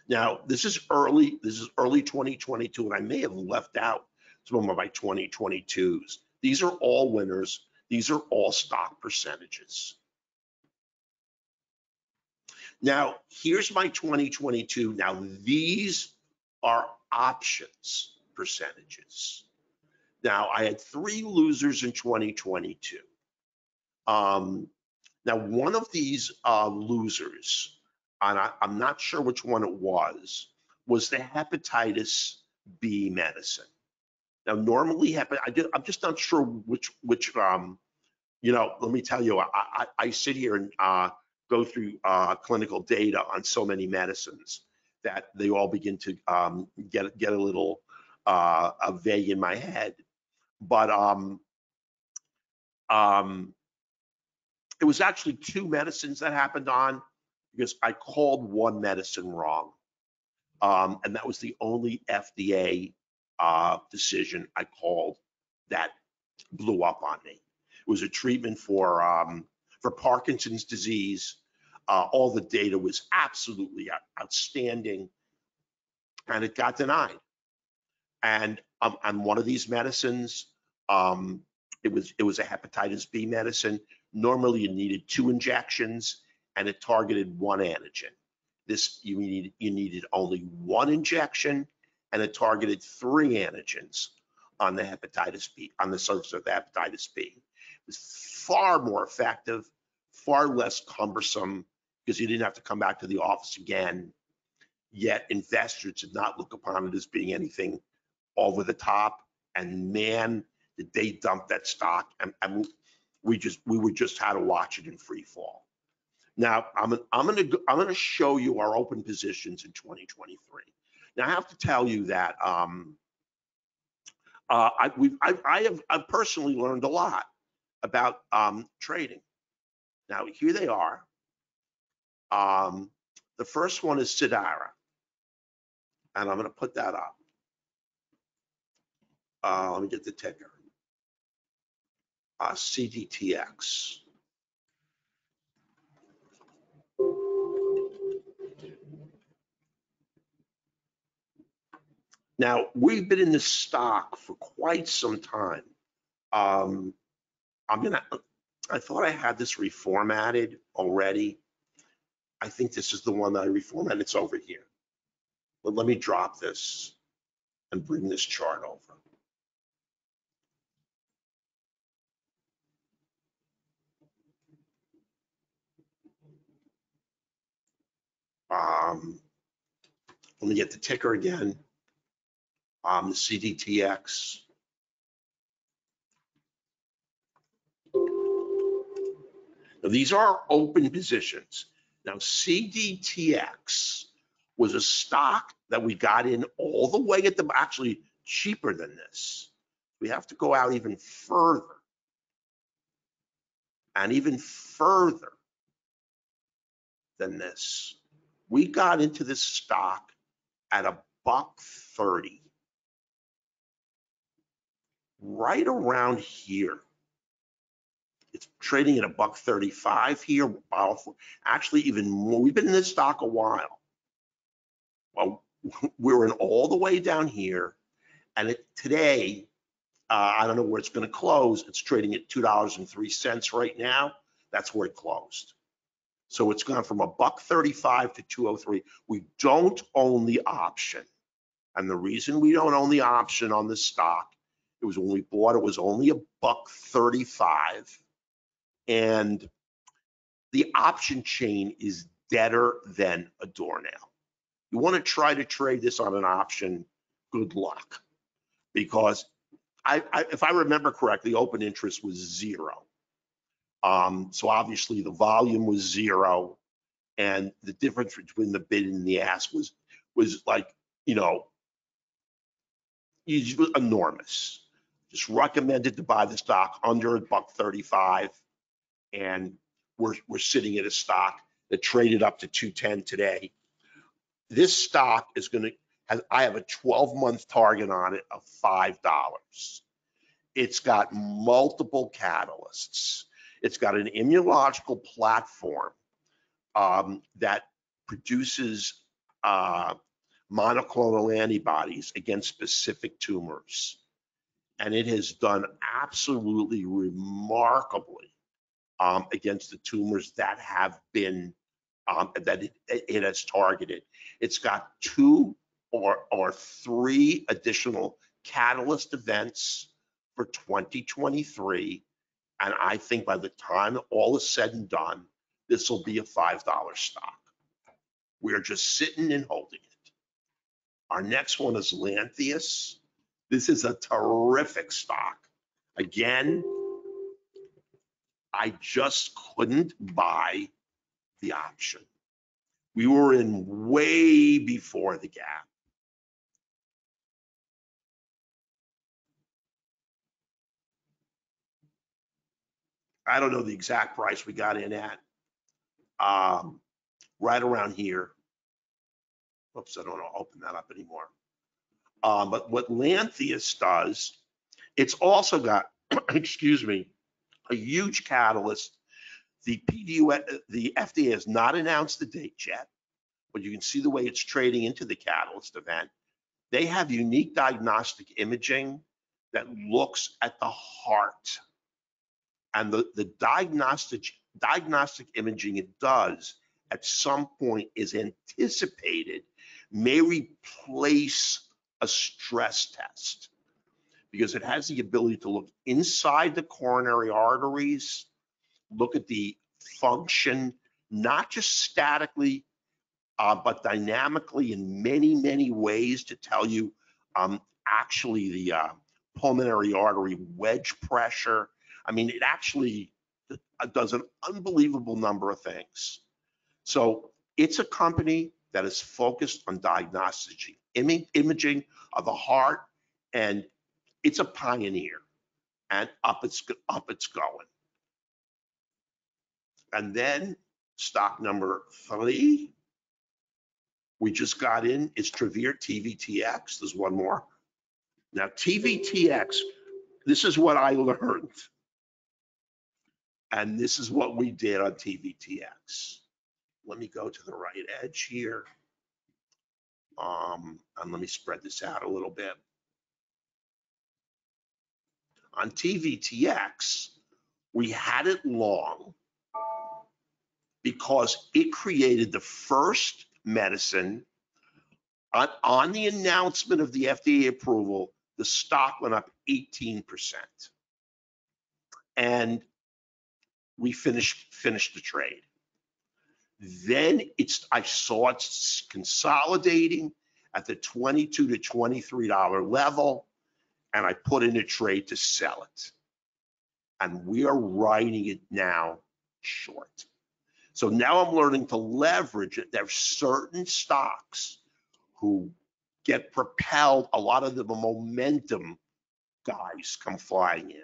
Now, this is early, this is early twenty twenty-two, and I may have left out some of my twenty twenty-twos. These are all winners. These are all stock percentages. Now, here's my twenty twenty-two. Now, these are options percentages. Now, I had three losers in twenty twenty-two. Um, now, one of these uh, losers, and I, I'm not sure which one it was, was the hepatitis B medicine. Now, normally, I did, I'm just not sure which, which um, you know, let me tell you, I, I, I sit here and uh, go through uh, clinical data on so many medicines that they all begin to um, get, get a little uh, a vague in my head. But um, um, it was actually two medicines that happened on because I called one medicine wrong. Um, and that was the only F D A uh, decision I called that blew up on me. It was a treatment for um, for Parkinson's disease. Uh, all the data was absolutely outstanding, and it got denied. And um, on one of these medicines, um, it was it was a hepatitis B medicine. Normally, you needed two injections, and it targeted one antigen. This you needed you needed only one injection, and it targeted three antigens on the hepatitis B on the surface of the hepatitis B. It was far more effective, far less cumbersome because you didn't have to come back to the office again. Yet investors did not look upon it as being anything over the top. And man, did they dump that stock, and, and we just we were just had to watch it in free fall. Now I'm I'm gonna I'm gonna show you our open positions in twenty twenty-three. Now I have to tell you that um, uh, I we I, I have I've personally learned a lot about um, trading. Now here they are. Um, the first one is Cidara, and I'm going to put that up. Uh, let me get the ticker. Uh, C D T X. Now we've been in this stock for quite some time. Um, I'm gonna. I thought I had this reformatted already. I think this is the one that I reformatted. It's over here. But let me drop this and bring this chart over. Um, let me get the ticker again. Um, the C D T X. Now, these are open positions. Now, C D T X was a stock that we got in all the way at the, actually cheaper than this. We have to go out even further and even further than this. We got into this stock at a buck thirty, right around here. It's trading at a buck thirty-five here. Actually, even more. We've been in this stock a while. Well, we're in all the way down here, and it, today, uh, I don't know where it's going to close. It's trading at two dollars and three cents right now. That's where it closed. So it's gone from a buck thirty-five to two oh three. We don't own the option, and the reason we don't own the option on this stock, it was when we bought it was only a buck thirty-five. And the option chain is deader than a doornail. You want to try to trade this on an option, good luck. Because I, I, if I remember correctly, open interest was zero. Um, so obviously the volume was zero. And the difference between the bid and the ask was, was like, you know, enormous. Just recommended to buy the stock under a buck thirty-five. And we're, we're sitting at a stock that traded up to two ten today. This stock is going to have, I have a twelve month target on it of five dollars. It's got multiple catalysts. It's got an immunological platform um, that produces uh, monoclonal antibodies against specific tumors. And it has done absolutely remarkably Um, against the tumors that have been, um, that it, it has targeted. It's got two or, or three additional catalyst events for twenty twenty-three. And I think by the time all is said and done, this will be a five dollar stock. We're just sitting and holding it. Our next one is Lantheus. This is a terrific stock. Again, I just couldn't buy the option. We were in way before the gap. I don't know the exact price we got in at, um, right around here. Oops, I don't want to open that up anymore. Um, but what Lantheus does, it's also got, excuse me, a huge catalyst. The P D U F A, the F D A has not announced the date yet, but you can see the way it's trading into the catalyst event. They have unique diagnostic imaging that looks at the heart. And the, the diagnostic, diagnostic imaging it does at some point is anticipated may replace a stress test because it has the ability to look inside the coronary arteries, look at the function, not just statically, uh, but dynamically in many, many ways to tell you um, actually the uh, pulmonary artery wedge pressure. I mean, it actually does an unbelievable number of things. So it's a company that is focused on diagnostic imaging of the heart, and it's a pioneer, and up it's, up it's going. And then stock number three, we just got in, is Travere T V T X. There's one more. Now, T V T X, this is what I learned. And this is what we did on T V T X. Let me go to the right edge here. Um, and let me spread this out a little bit. On T V T X, we had it long because it created the first medicine. On, on the announcement of the F D A approval, the stock went up eighteen percent. And we finished finished the trade. Then it's I saw it consolidating at the twenty-two to twenty-three dollar level, and I put in a trade to sell it. And we are writing it now short. So now I'm learning to leverage it. There are certain stocks who get propelled. A lot of the momentum guys come flying in.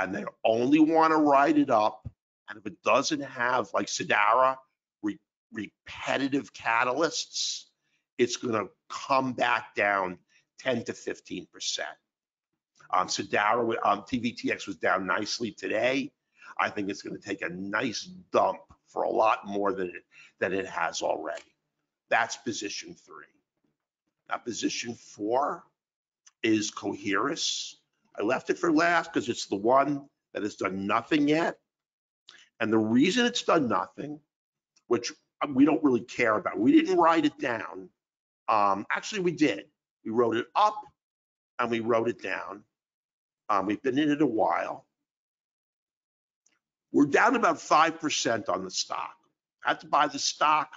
And they only want to write it up. And if it doesn't have, like Cidara, re repetitive catalysts, it's going to come back down ten to fifteen percent. Um, Cidara, um, T V T X was down nicely today. I think it's going to take a nice dump for a lot more than it, than it has already. That's position three. Now, position four is Coherus. I left it for last because it's the one that has done nothing yet. And the reason it's done nothing, which we don't really care about, we didn't write it down. Um, actually, we did. We wrote it up and we wrote it down. Um, we've been in it a while. We're down about five percent on the stock. I had to buy the stock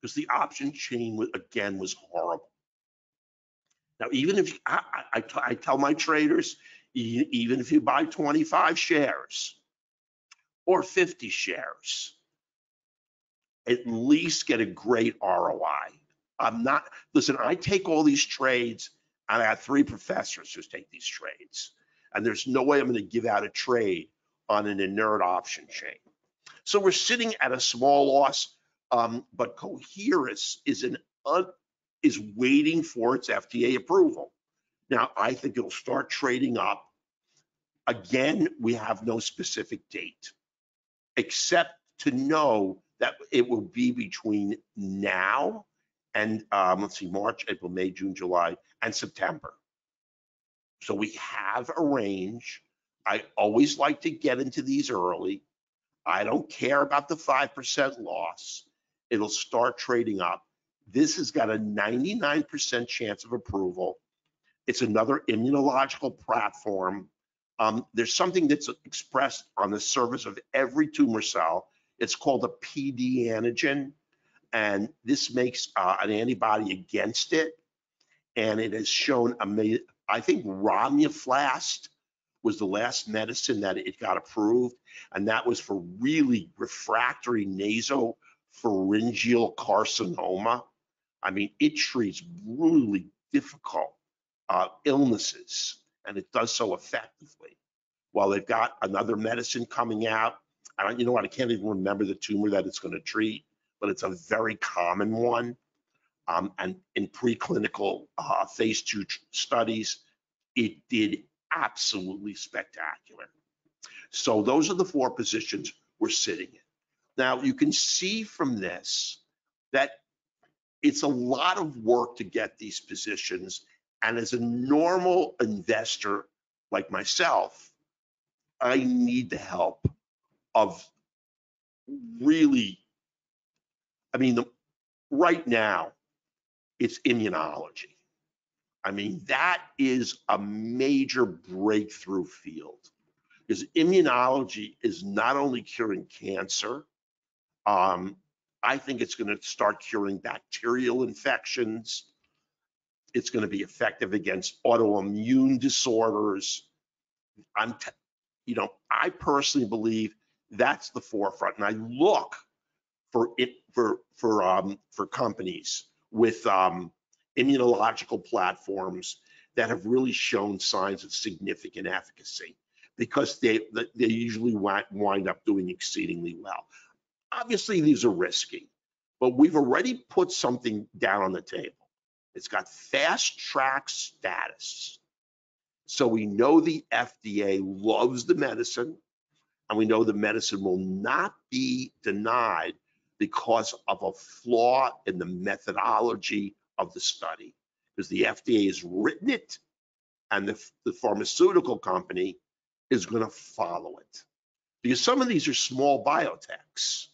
because the option chain, again, was horrible. Now, even if I, I, I tell my traders, even if you buy twenty-five shares or fifty shares, at least get a great R O I. I'm not, listen, I take all these trades, and I have three professors who take these trades, and there's no way I'm going to give out a trade on an inert option chain. So we're sitting at a small loss, um, but Coherus is an un is waiting for its F D A approval. Now, I think it'll start trading up. Again, we have no specific date, except to know that it will be between now and, um, let's see, March, April, May, June, July, and September. So we have a range. I always like to get into these early. I don't care about the five percent loss. It'll start trading up. This has got a ninety-nine percent chance of approval. It's another immunological platform. Um, there's something that's expressed on the surface of every tumor cell. It's called a P D antigen, and this makes uh, an antibody against it. And it has shown, amazing, I think Romulast was the last medicine that it got approved, and that was for really refractory nasopharyngeal carcinoma. I mean, it treats really difficult uh, illnesses, and it does so effectively. While they've got another medicine coming out, I don't, you know what, I can't even remember the tumor that it's going to treat, but it's a very common one. Um, and in preclinical uh, phase two studies, it did absolutely spectacular. So those are the four positions we're sitting in. Now, you can see from this that it's a lot of work to get these positions. And as a normal investor like myself, I need the help of really, I mean, the, right now, it's immunology. I mean, that is a major breakthrough field, because immunology is not only curing cancer, um, I think it's going to start curing bacterial infections. It's going to be effective against autoimmune disorders. I'm, t you know, I personally believe that's the forefront, and I look for it for for um, for companies with um, immunological platforms that have really shown signs of significant efficacy, because they they usually wind up doing exceedingly well. Obviously, these are risky, but we've already put something down on the table. It's got fast track status. So we know the F D A loves the medicine, and we know the medicine will not be denied because of a flaw in the methodology of the study, because the F D A has written it, and the, the pharmaceutical company is going to follow it. Because some of these are small biotechs,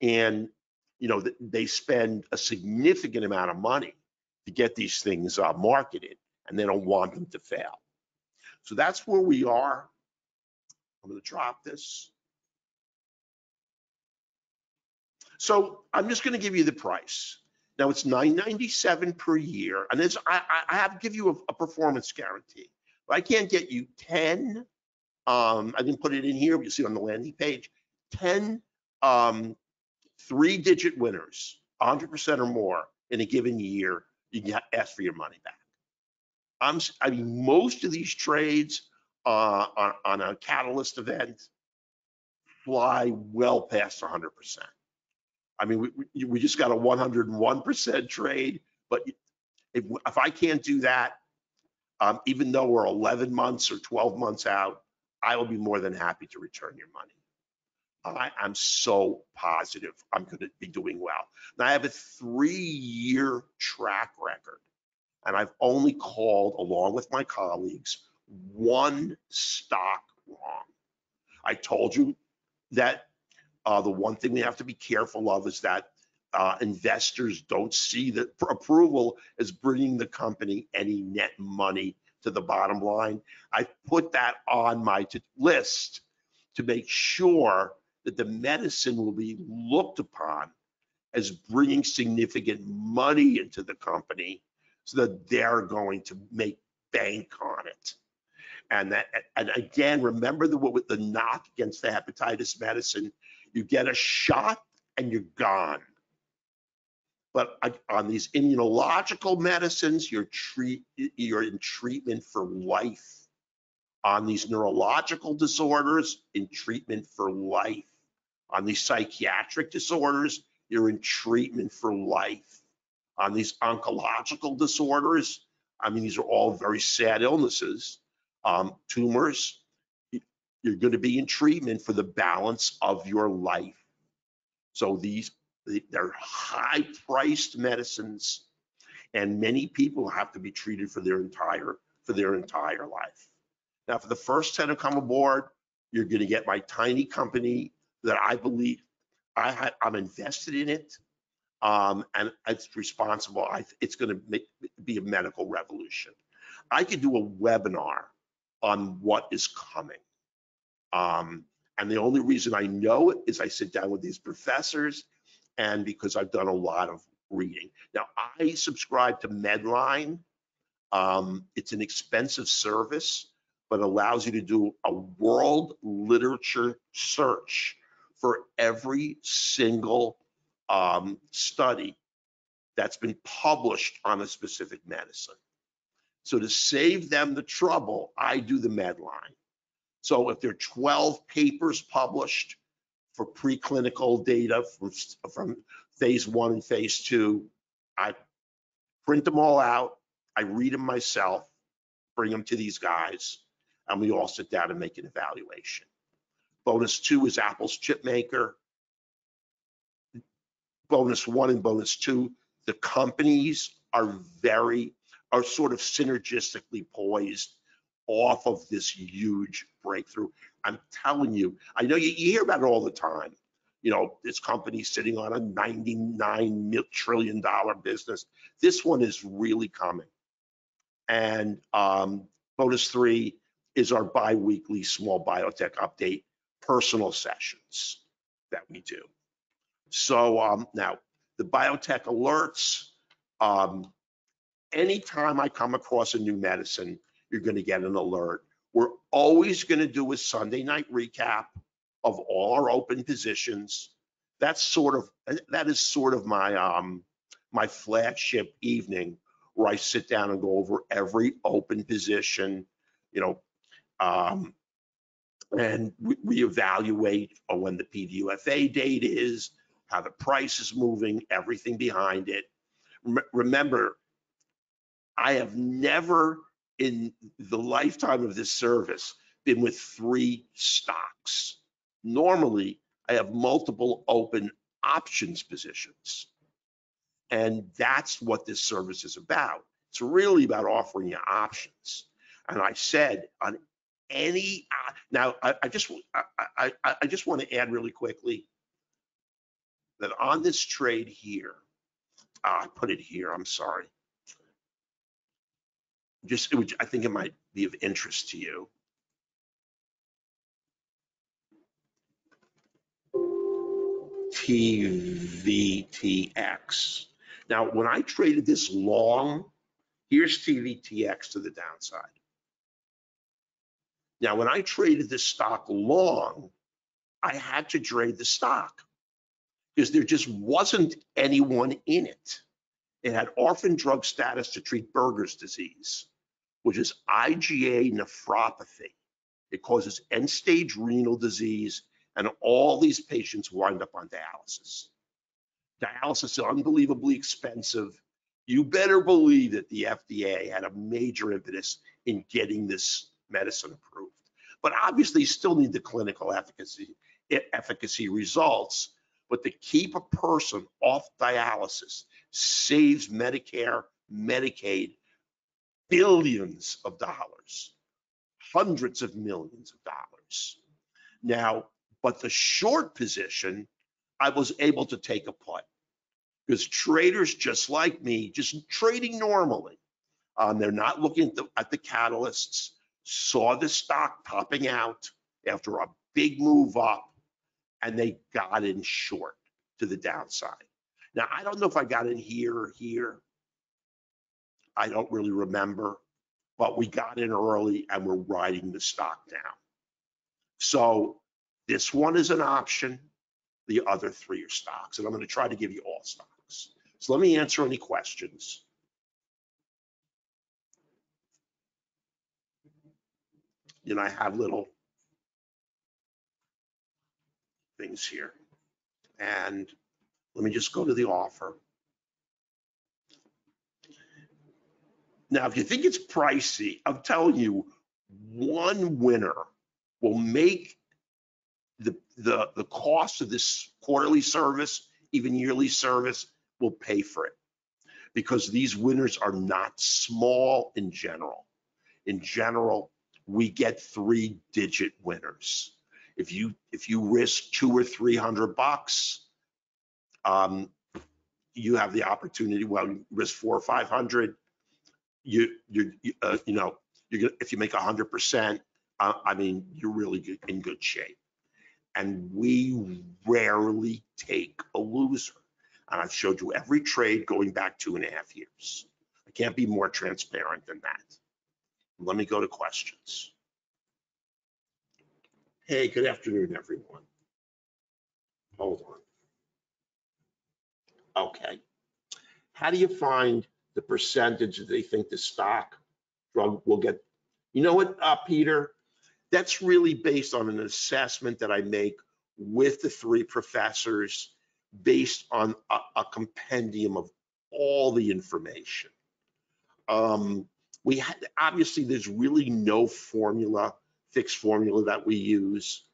and you know they spend a significant amount of money to get these things uh, marketed, and they don't want them to fail. So that's where we are. I'm going to drop this. So I'm just going to give you the price. Now it's nine ninety-seven per year, and it's, I, I have to give you a, a performance guarantee. But I can't get you ten. Um, I didn't put it in here, but you see on the landing page, ten um, three-digit winners, one hundred percent or more in a given year. You can ask for your money back. I'm, I mean, most of these trades uh, on, on a catalyst event fly well past one hundred percent. I mean, we, we just got a one hundred one percent trade, but if, if I can't do that, um, even though we're eleven months or twelve months out, I will be more than happy to return your money. I, I'm so positive I'm going to be doing well. Now, I have a three-year track record, and I've only called, along with my colleagues, one stock wrong. I told you that Uh, the one thing we have to be careful of is that uh, investors don't see the approval as bringing the company any net money to the bottom line. I put that on my list to make sure that the medicine will be looked upon as bringing significant money into the company, so that they're going to make bank on it. And that, and again, remember the what with the knock against the hepatitis medicine. You get a shot and you're gone. But on these immunological medicines, you're, treat, you're in treatment for life. On these neurological disorders, in treatment for life. On these psychiatric disorders, you're in treatment for life. On these oncological disorders, I mean, these are all very sad illnesses, um, tumors. You're going to be in treatment for the balance of your life. So these, they're high-priced medicines, and many people have to be treated for their entire for their entire life. Now, for the first ten to come aboard, you're going to get my tiny company that I believe I ha I'm invested in it. um, and it's responsible. I, it's going to be a medical revolution. I could do a webinar on what is coming. Um, and the only reason I know it is I sit down with these professors and because I've done a lot of reading. Now, I subscribe to Medline. Um, it's an expensive service, but allows you to do a world literature search for every single um, study that's been published on a specific medicine. So to save them the trouble, I do the Medline. So if there are twelve papers published for preclinical data from, from phase one and phase two, I print them all out, I read them myself, bring them to these guys, and we all sit down and make an evaluation. Bonus two is Apple's chip maker. Bonus one and bonus two, the companies are very, are sort of synergistically poised off of this huge breakthrough. I'm telling you, I know you, you hear about it all the time. You know, this company sitting on a ninety-nine trillion dollar business. This one is really coming. And um, bonus three is our bi-weekly small biotech update personal sessions that we do. So um, now the biotech alerts, um, anytime I come across a new medicine, you're gonna get an alert. We're always gonna do a Sunday night recap of all our open positions. That's sort of, that is sort of my, um, my flagship evening where I sit down and go over every open position, you know, um, and we, we evaluate when the P D U F A date is, how the price is moving, everything behind it. Re remember, I have never in the lifetime of this service been with three stocks. Normally, I have multiple open options positions. And that's what this service is about. It's really about offering you options. And I said on any, now I, I just I, I, I just want to add really quickly that on this trade here, uh, I put it here, I'm sorry. Just it would, I think it might be of interest to you. T V T X. Now, when I traded this long, here's T V T X to the downside. Now, when I traded this stock long, I had to trade the stock because there just wasn't anyone in it. It had orphan drug status to treat Buerger's disease, which is IgA nephropathy. It causes end-stage renal disease, and all these patients wind up on dialysis. Dialysis is unbelievably expensive. You better believe that the F D A had a major impetus in getting this medicine approved. But obviously, you still need the clinical efficacy, efficacy results. But to keep a person off dialysis saves Medicare, Medicaid, billions of dollars, hundreds of millions of dollars. Now, but the short position, I was able to take a putt because traders just like me, just trading normally, um, they're not looking at the, at the catalysts, saw the stock popping out after a big move up, and they got in short to the downside. Now, I don't know if I got in here or here. I don't really remember, but we got in early and we're riding the stock down. So this one is an option. The other three are stocks, and I'm gonna try to give you all stocks. So let me answer any questions. And I have little things here. And let me just go to the offer. Now, if you think it's pricey, I'm telling you, one winner will make the, the, the cost of this quarterly service, even yearly service, will pay for it. Because these winners are not small in general. In general, we get three digit winners. If you if you risk two or three hundred bucks, um, you have the opportunity. Well, you risk four or five hundred. You you uh, you know you're gonna, if you make a hundred percent, I mean you're really good, in good shape. And we rarely take a loser. And I've showed you every trade going back two and a half years. I can't be more transparent than that. Let me go to questions. Hey, good afternoon, everyone. Hold on. Okay. How do you find the percentage that they think the stock drug will get? You know what, uh, Peter? That's really based on an assessment that I make with the three professors based on a, a compendium of all the information. Um, we had, obviously, there's really no formula, fixed formula that we use.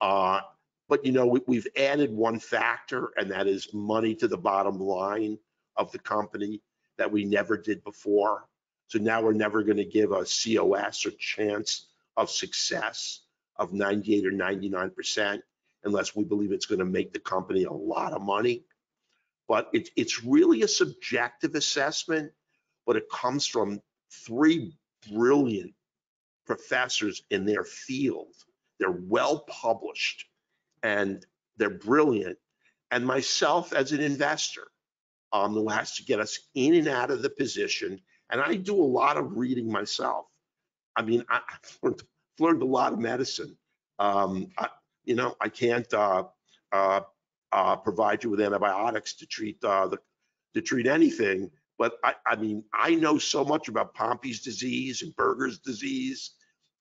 Uh, but, you know, we, we've added one factor, and that is money to the bottom line of the company that we never did before. So now we're never going to give a C O S or chance of success of ninety-eight or ninety-nine percent unless we believe it's going to make the company a lot of money. But it, it's really a subjective assessment, but it comes from three brilliant professors in their field. They're well published and they're brilliant. And myself as an investor, um, who has to get us in and out of the position. And I do a lot of reading myself. I mean, I, I've learned, learned a lot of medicine. Um, I, you know, I can't uh, uh, uh, provide you with antibiotics to treat uh, the, to treat anything. But I, I mean, I know so much about Pompe's disease and Buerger's disease.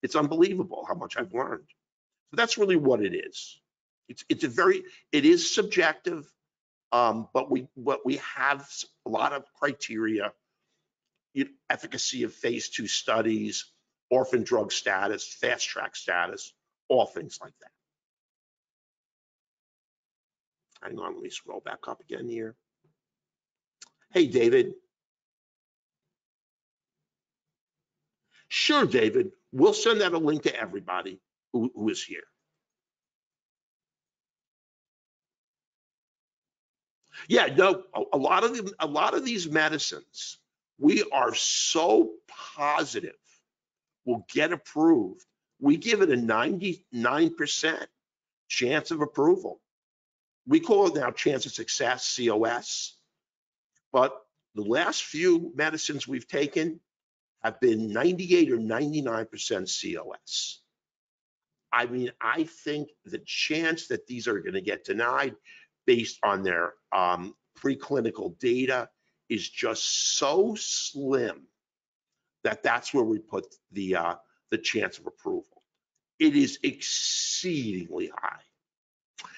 It's unbelievable how much I've learned. So that's really what it is. It's it's a very it is subjective, um, but we but we have a lot of criteria: you know, efficacy of phase two studies, orphan drug status, fast track status, all things like that. Hang on, let me scroll back up again here. Hey, David. Sure, David, we'll send out a link to everybody who, who is here. Yeah, no, a, a lot of them, a lot of these medicines, we are so positive will get approved. We give it a ninety-nine percent chance of approval. We call it now chance of success, C O S. But the last few medicines we've taken have been ninety-eight or ninety-nine percent C O S. I mean, I think the chance that these are going to get denied based on their um, preclinical data is just so slim that that's where we put the uh, the chance of approval. It is exceedingly high.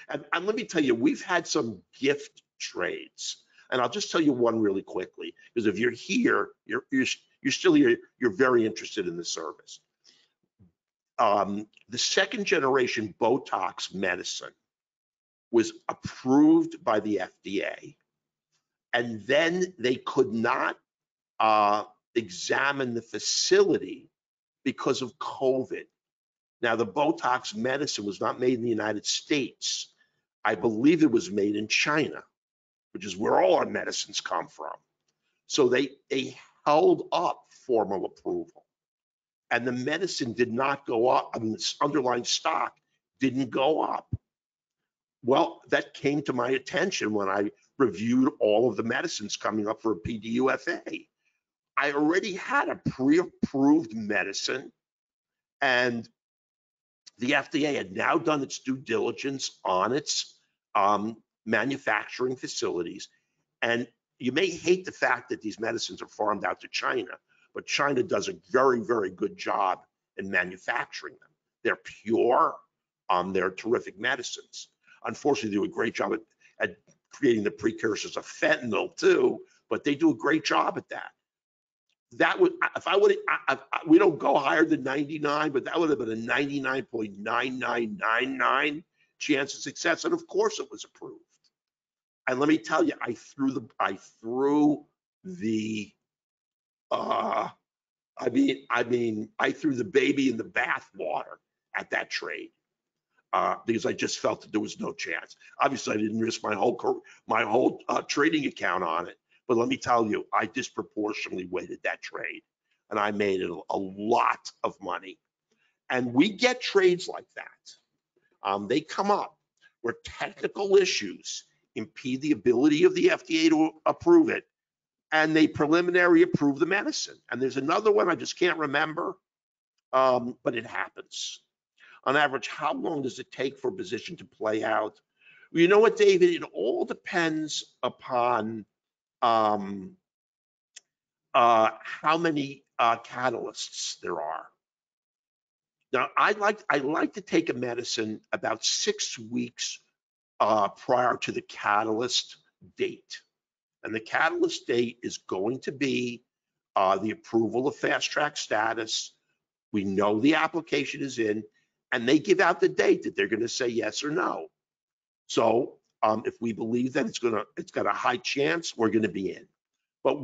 And, and let me tell you, we've had some gift trades. And I'll just tell you one really quickly, because if you're here, you're, you're, you're still here, you're very interested in the service. Um, the second generation Botox medicine was approved by the F D A, and then they could not uh, examine the facility because of COVID. Now, the Botox medicine was not made in the United States. I believe it was made in China, which is where all our medicines come from. So they, they held up formal approval, and the medicine did not go up. I mean, its underlying stock didn't go up. Well, that came to my attention when I reviewed all of the medicines coming up for a P D U F A. I already had a pre-approved medicine, and the F D A had now done its due diligence on its um, manufacturing facilities. And you may hate the fact that these medicines are farmed out to China, but China does a very, very good job in manufacturing them. They're pure, um, they're terrific medicines. Unfortunately, they do a great job at, at creating the precursors of fentanyl too, but they do a great job at that. That would, if I would, I, I, we don't go higher than ninety-nine, but that would have been a ninety-nine point nine nine nine nine chance of success, and of course it was approved. And let me tell you, I threw the, I threw the, uh, I mean, I mean, I threw the baby in the bathwater at that trade. uh, because I just felt that there was no chance. Obviously, I didn't risk my whole career, my whole uh, trading account on it. But let me tell you, I disproportionately weighted that trade, and I made it a lot of money. And we get trades like that. Um, they come up where technical issues impede the ability of the F D A to approve it, and they preliminary approve the medicine. And there's another one I just can't remember, um, but it happens. On average, how long does it take for a position to play out? Well, you know what, David? It all depends upon um, uh, how many uh, catalysts there are. Now, I like I like to take a medicine about six weeks uh, prior to the catalyst date, and the catalyst date is going to be uh, the approval of fast track status. We know the application is in, and they give out the date that they're going to say yes or no. So um, if we believe that it's gonna it's got a high chance, we're going to be in. But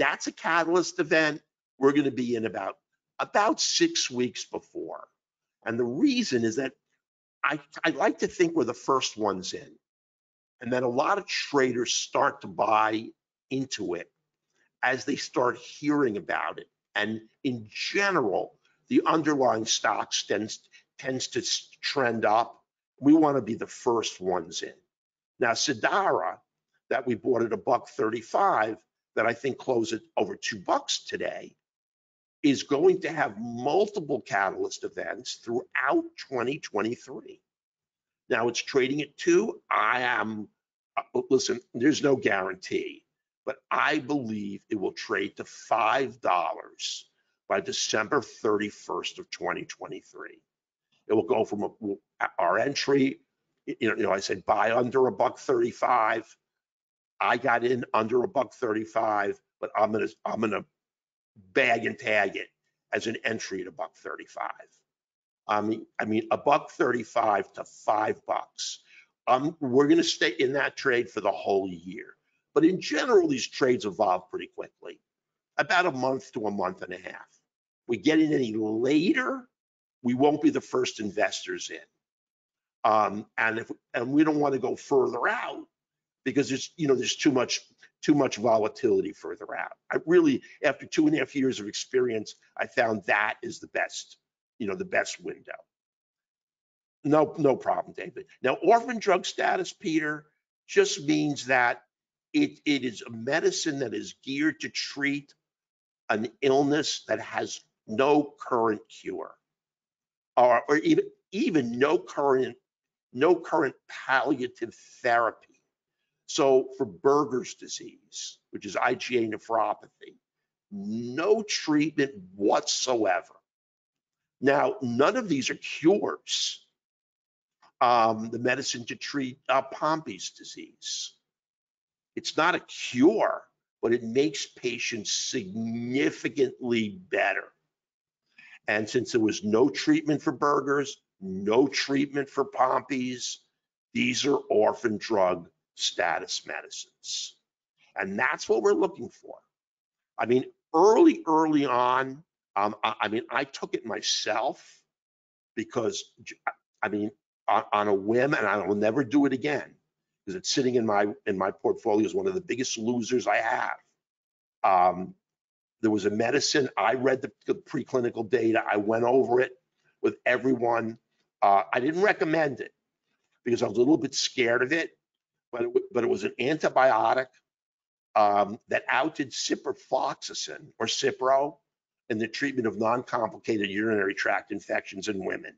that's a catalyst event. We're going to be in about. about six weeks before. And the reason is that I, I like to think we're the first ones in, and that a lot of traders start to buy into it as they start hearing about it. And in general, the underlying stocks tends, tends to trend up. We want to be the first ones in. Now, Cidara, that we bought at a buck thirty-five, that I think closed at over two bucks today, is going to have multiple catalyst events throughout twenty twenty-three. Now it's trading at two. I am, listen, there's no guarantee, but I believe it will trade to five dollars by December thirty-first of twenty twenty-three. It will go from a, our entry, you know, you know, I said buy under a buck thirty-five. I got in under a buck thirty-five, but I'm gonna, I'm gonna, bag and tag it as an entry at a buck thirty-five. I mean, I mean a buck thirty-five to five bucks. Um, we're going to stay in that trade for the whole year. But in general, these trades evolve pretty quickly, about a month to a month and a half. We get in any later, we won't be the first investors in, um, and if and we don't want to go further out because there's you know there's too much. too much volatility further out. I really, after two and a half years of experience, I found that is the best, you know, the best window. No, no problem, David. Now, orphan drug status, Peter, just means that it, it is a medicine that is geared to treat an illness that has no current cure, or, or even, even no current, no current palliative therapy. So for Buerger's disease, which is IgA nephropathy, no treatment whatsoever. Now, none of these are cures. Um, the medicine to treat uh, Pompe's disease. It's not a cure, but it makes patients significantly better. And since there was no treatment for Buerger's, no treatment for Pompe's, these are orphan drug status medicines, and that's what we're looking for. I mean, early, early on, um, I, I mean, I took it myself because, I mean, on, on a whim, and I will never do it again because it's sitting in my in my portfolio as one of the biggest losers I have. Um, there was a medicine. I read the, the preclinical data. I went over it with everyone. Uh, I didn't recommend it because I was a little bit scared of it. But it, but it was an antibiotic um, that outed ciprofloxacin or Cipro in the treatment of non-complicated urinary tract infections in women.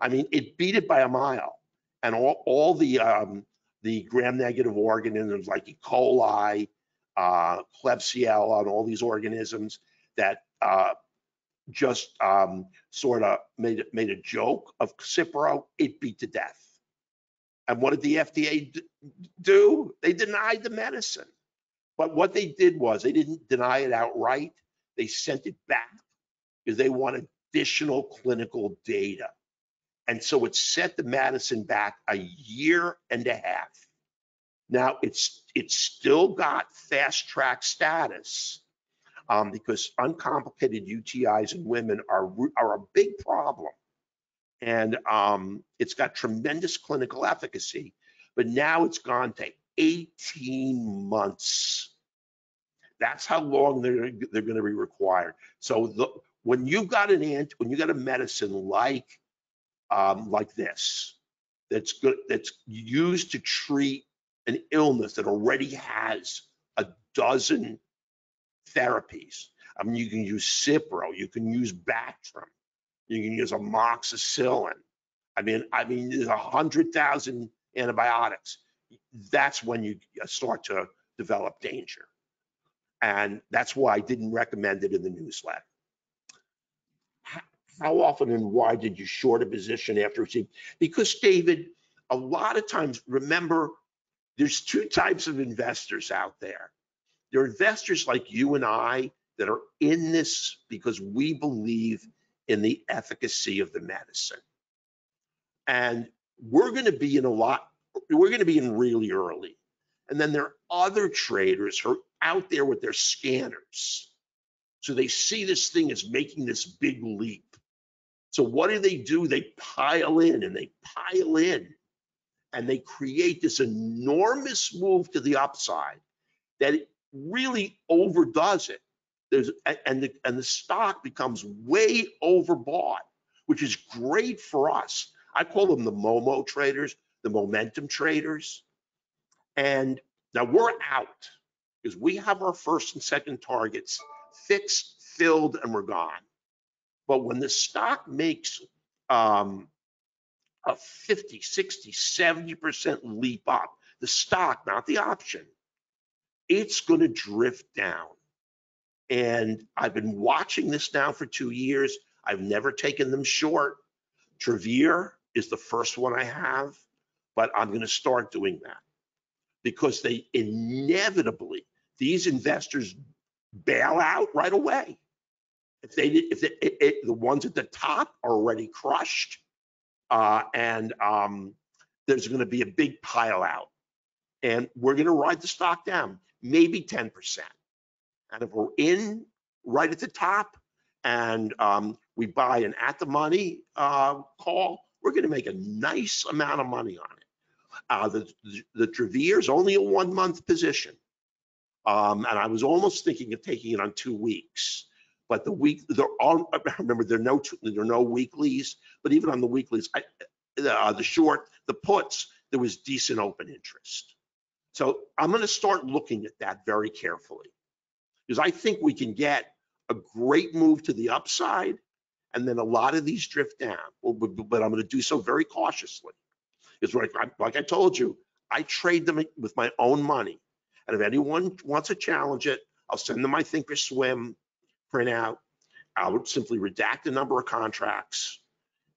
I mean, it beat it by a mile, and all all the um, the gram-negative organisms like E. coli, uh, Klebsiella, and all these organisms that uh, just um, sort of made made a joke of Cipro. It beat to death. And what did the F D A do? They denied the medicine. But what they did was they didn't deny it outright. They sent it back because they want additional clinical data. And so it set the medicine back a year and a half. Now, it's it's still got fast track status um, because uncomplicated U T Is in women are, are a big problem. and um, it's got tremendous clinical efficacy, but now it's gone to eighteen months. That's how long they're, they're going to be required. So the, when you've got an ant, when you got a medicine like um, like this, that's good, that's used to treat an illness that already has a dozen therapies. I mean, you can use Cipro, you can use Bactrim, you can use amoxicillin. I mean, I mean, there's a hundred thousand antibiotics. That's when you start to develop danger. And that's why I didn't recommend it in the newsletter. How often and why did you short a position after receiving? Because, David, a lot of times, remember, there's two types of investors out there. There are investors like you and I that are in this because we believe in the efficacy of the medicine. And we're going to be in a lot, we're going to be in really early. And then there are other traders who are out there with their scanners. So they see this thing as making this big leap. So what do they do? They pile in and they pile in and they create this enormous move to the upside that it really overdoes it. There's, and, the, and the stock becomes way overbought, which is great for us. I call them the M O M O traders, the momentum traders. And now we're out because we have our first and second targets fixed, filled, and we're gone. But when the stock makes um, a fifty, sixty, seventy percent leap up, the stock, not the option, it's going to drift down. And I've been watching this now for two years. I've never taken them short. Travere is the first one I have, but I'm going to start doing that because they inevitably, these investors bail out right away. If they, if they, it, it, the ones at the top are already crushed, uh, and um, there's going to be a big pile out, and we're going to ride the stock down, maybe ten percent. And if we're in right at the top and um, we buy an at the money uh, call, we're going to make a nice amount of money on it. Uh, the, the, the Travere is only a one month position. Um, and I was almost thinking of taking it on two weeks, but the week there are, remember there are no there are no weeklies, but even on the weeklies, I, uh, the short, the puts, there was decent open interest. So I'm going to start looking at that very carefully because I think we can get a great move to the upside, and then a lot of these drift down. But, but I'm going to do so very cautiously. It's like, like I told you, I trade them with my own money. And if anyone wants to challenge it, I'll send them my Thinkorswim printout. I'll simply redact the number of contracts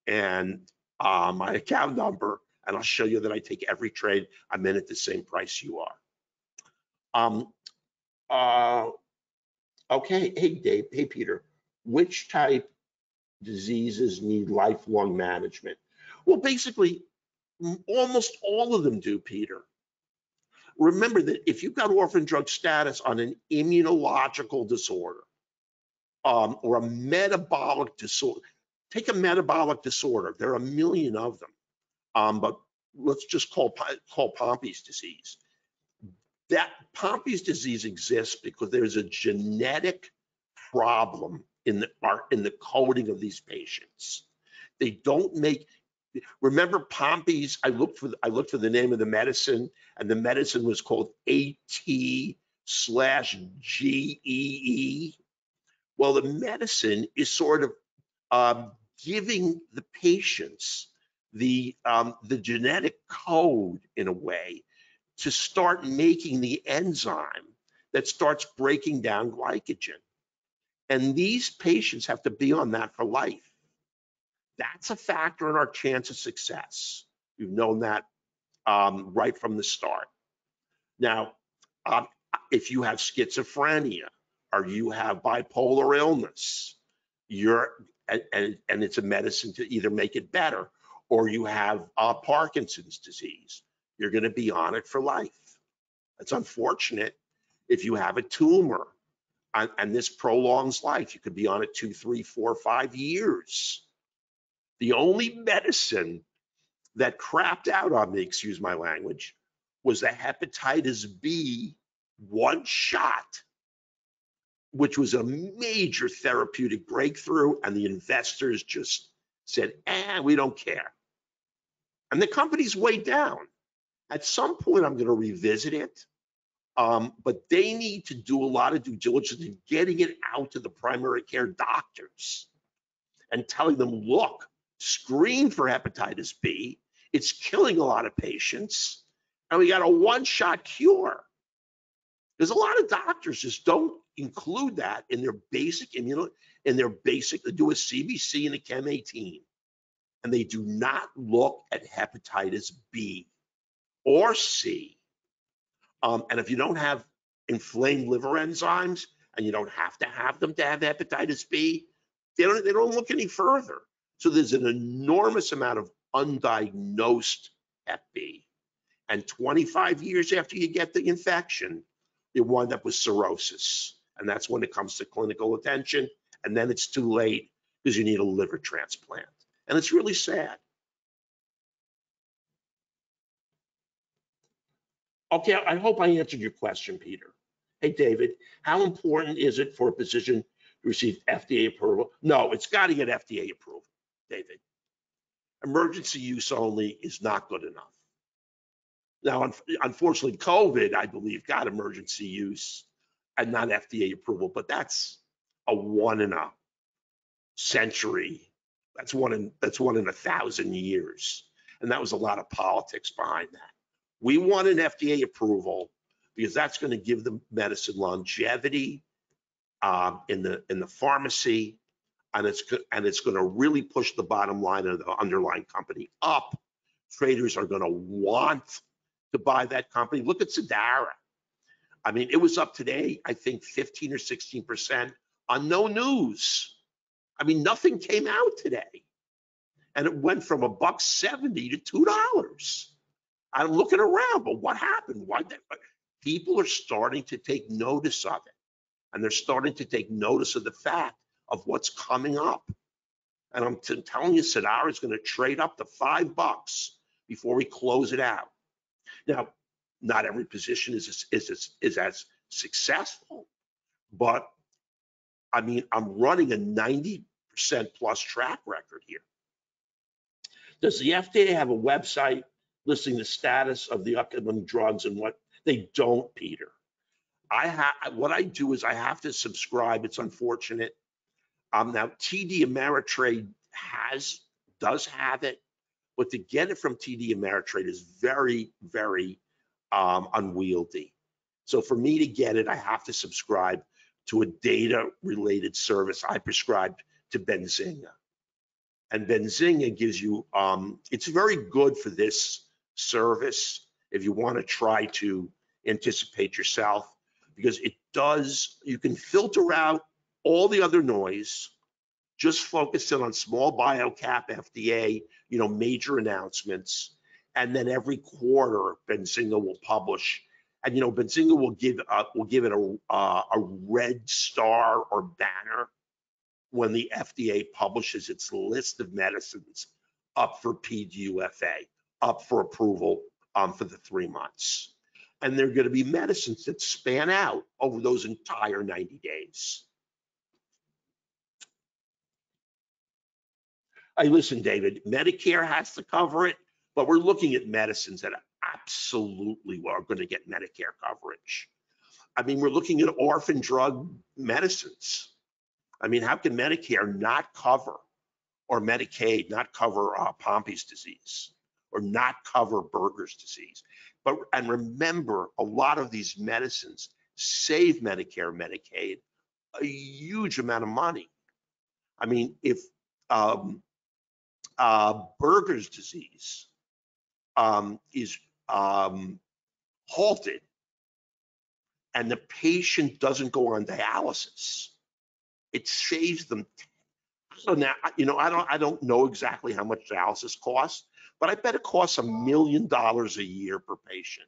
and uh, my account number, and I'll show you that I take every trade. I'm in at the same price you are. Um. Uh. Okay. Hey, Dave. Hey, Peter. Which type diseases need lifelong management? Well, basically, almost all of them do, Peter. Remember that if you've got orphan drug status on an immunological disorder um, or a metabolic disorder, take a metabolic disorder. There are a million of them, um, but let's just call, call Pompe's disease. That Pompe's disease exists because there's a genetic problem in the, in the coding of these patients. They don't make, remember Pompe's, I looked for I looked for the name of the medicine, and the medicine was called A T slash G E E. Well, the medicine is sort of um, giving the patients the um, the genetic code in a way to start making the enzyme that starts breaking down glycogen, and these patients have to be on that for life. That's a factor in our chance of success. We've known that um, right from the start. Now, um, if you have schizophrenia or you have bipolar illness, you're and, and, and it's a medicine to either make it better, or you have uh, Parkinson's disease, you're going to be on it for life. It's unfortunate. If you have a tumor and, and this prolongs life, you could be on it two, three, four, five years. The only medicine that crapped out on me, excuse my language, was a hepatitis B one shot, which was a major therapeutic breakthrough, and the investors just said, eh, we don't care. And the company's way down. At some point, I'm going to revisit it, um, but they need to do a lot of due diligence in getting it out to the primary care doctors and telling them, look, screen for hepatitis B. It's killing a lot of patients, and we got a one-shot cure. There's a lot of doctors just don't include that in their basic immuno, in their basic, they do a C B C and a Chem eighteen, and they do not look at hepatitis B or C. Um, and if you don't have inflamed liver enzymes, and you don't have to have them to have hepatitis B, they don't, they don't look any further. So there's an enormous amount of undiagnosed hep B. And twenty-five years after you get the infection, you wind up with cirrhosis. And that's when it comes to clinical attention. And then it's too late because you need a liver transplant. And it's really sad. Okay, I hope I answered your question, Peter. Hey, David, how important is it for a physician to receive F D A approval? No, it's got to get F D A approval, David. Emergency use only is not good enough. Now, unfortunately, COVID, I believe, got emergency use and not F D A approval, but that's a one in a century. That's one in that's one in a thousand years. And that was a lot of politics behind that. We want an F D A approval because that's going to give the medicine longevity um, in the in the pharmacy, and it's and it's going to really push the bottom line of the underlying company up. Traders are going to want to buy that company. Look at Cidara. I mean, it was up today, I think fifteen or sixteen percent on no news. I mean, nothing came out today. And it went from a buck seventy to two dollars. I'm looking around, but what happened? Why did people are starting to take notice of it? And they're starting to take notice of the fact of what's coming up. And I'm t telling you, Cidara is going to trade up to five bucks before we close it out. Now, not every position is is is, is as successful, but I mean, I'm running a ninety percent plus track record here. Does the F D A have a website listing the status of the upcoming drugs and what they don't, Peter? I ha what I do is I have to subscribe. It's unfortunate. Um, now T D Ameritrade has does have it, but to get it from T D Ameritrade is very, very um, unwieldy. So for me to get it, I have to subscribe to a data-related service. I prescribed to Benzinga, and Benzinga gives you. Um, it's very good for this service if you want to try to anticipate yourself, because it does. You can filter out all the other noise, just focus in on small biocap, F D A, you know, major announcements, and then every quarter Benzinga will publish, and you know, Benzinga will give uh, will give it a uh, a red star or banner when the F D A publishes its list of medicines up for P D U F A, up for approval um, for the three months, and there are going to be medicines that span out over those entire ninety days. Hey, listen, David, Medicare has to cover it, but we're looking at medicines that absolutely are going to get Medicare coverage. I mean, we're looking at orphan drug medicines. I mean, how can Medicare not cover, or Medicaid not cover uh, Pompe's disease, or not cover Buerger's disease? But, and remember, a lot of these medicines save Medicare, Medicaid, a huge amount of money. I mean, if, um, Uh, Buerger's disease um, is um, halted and the patient doesn't go on dialysis, it saves them. So now, you know, I don't, I don't know exactly how much dialysis costs, but I bet it costs a million dollars a year per patient.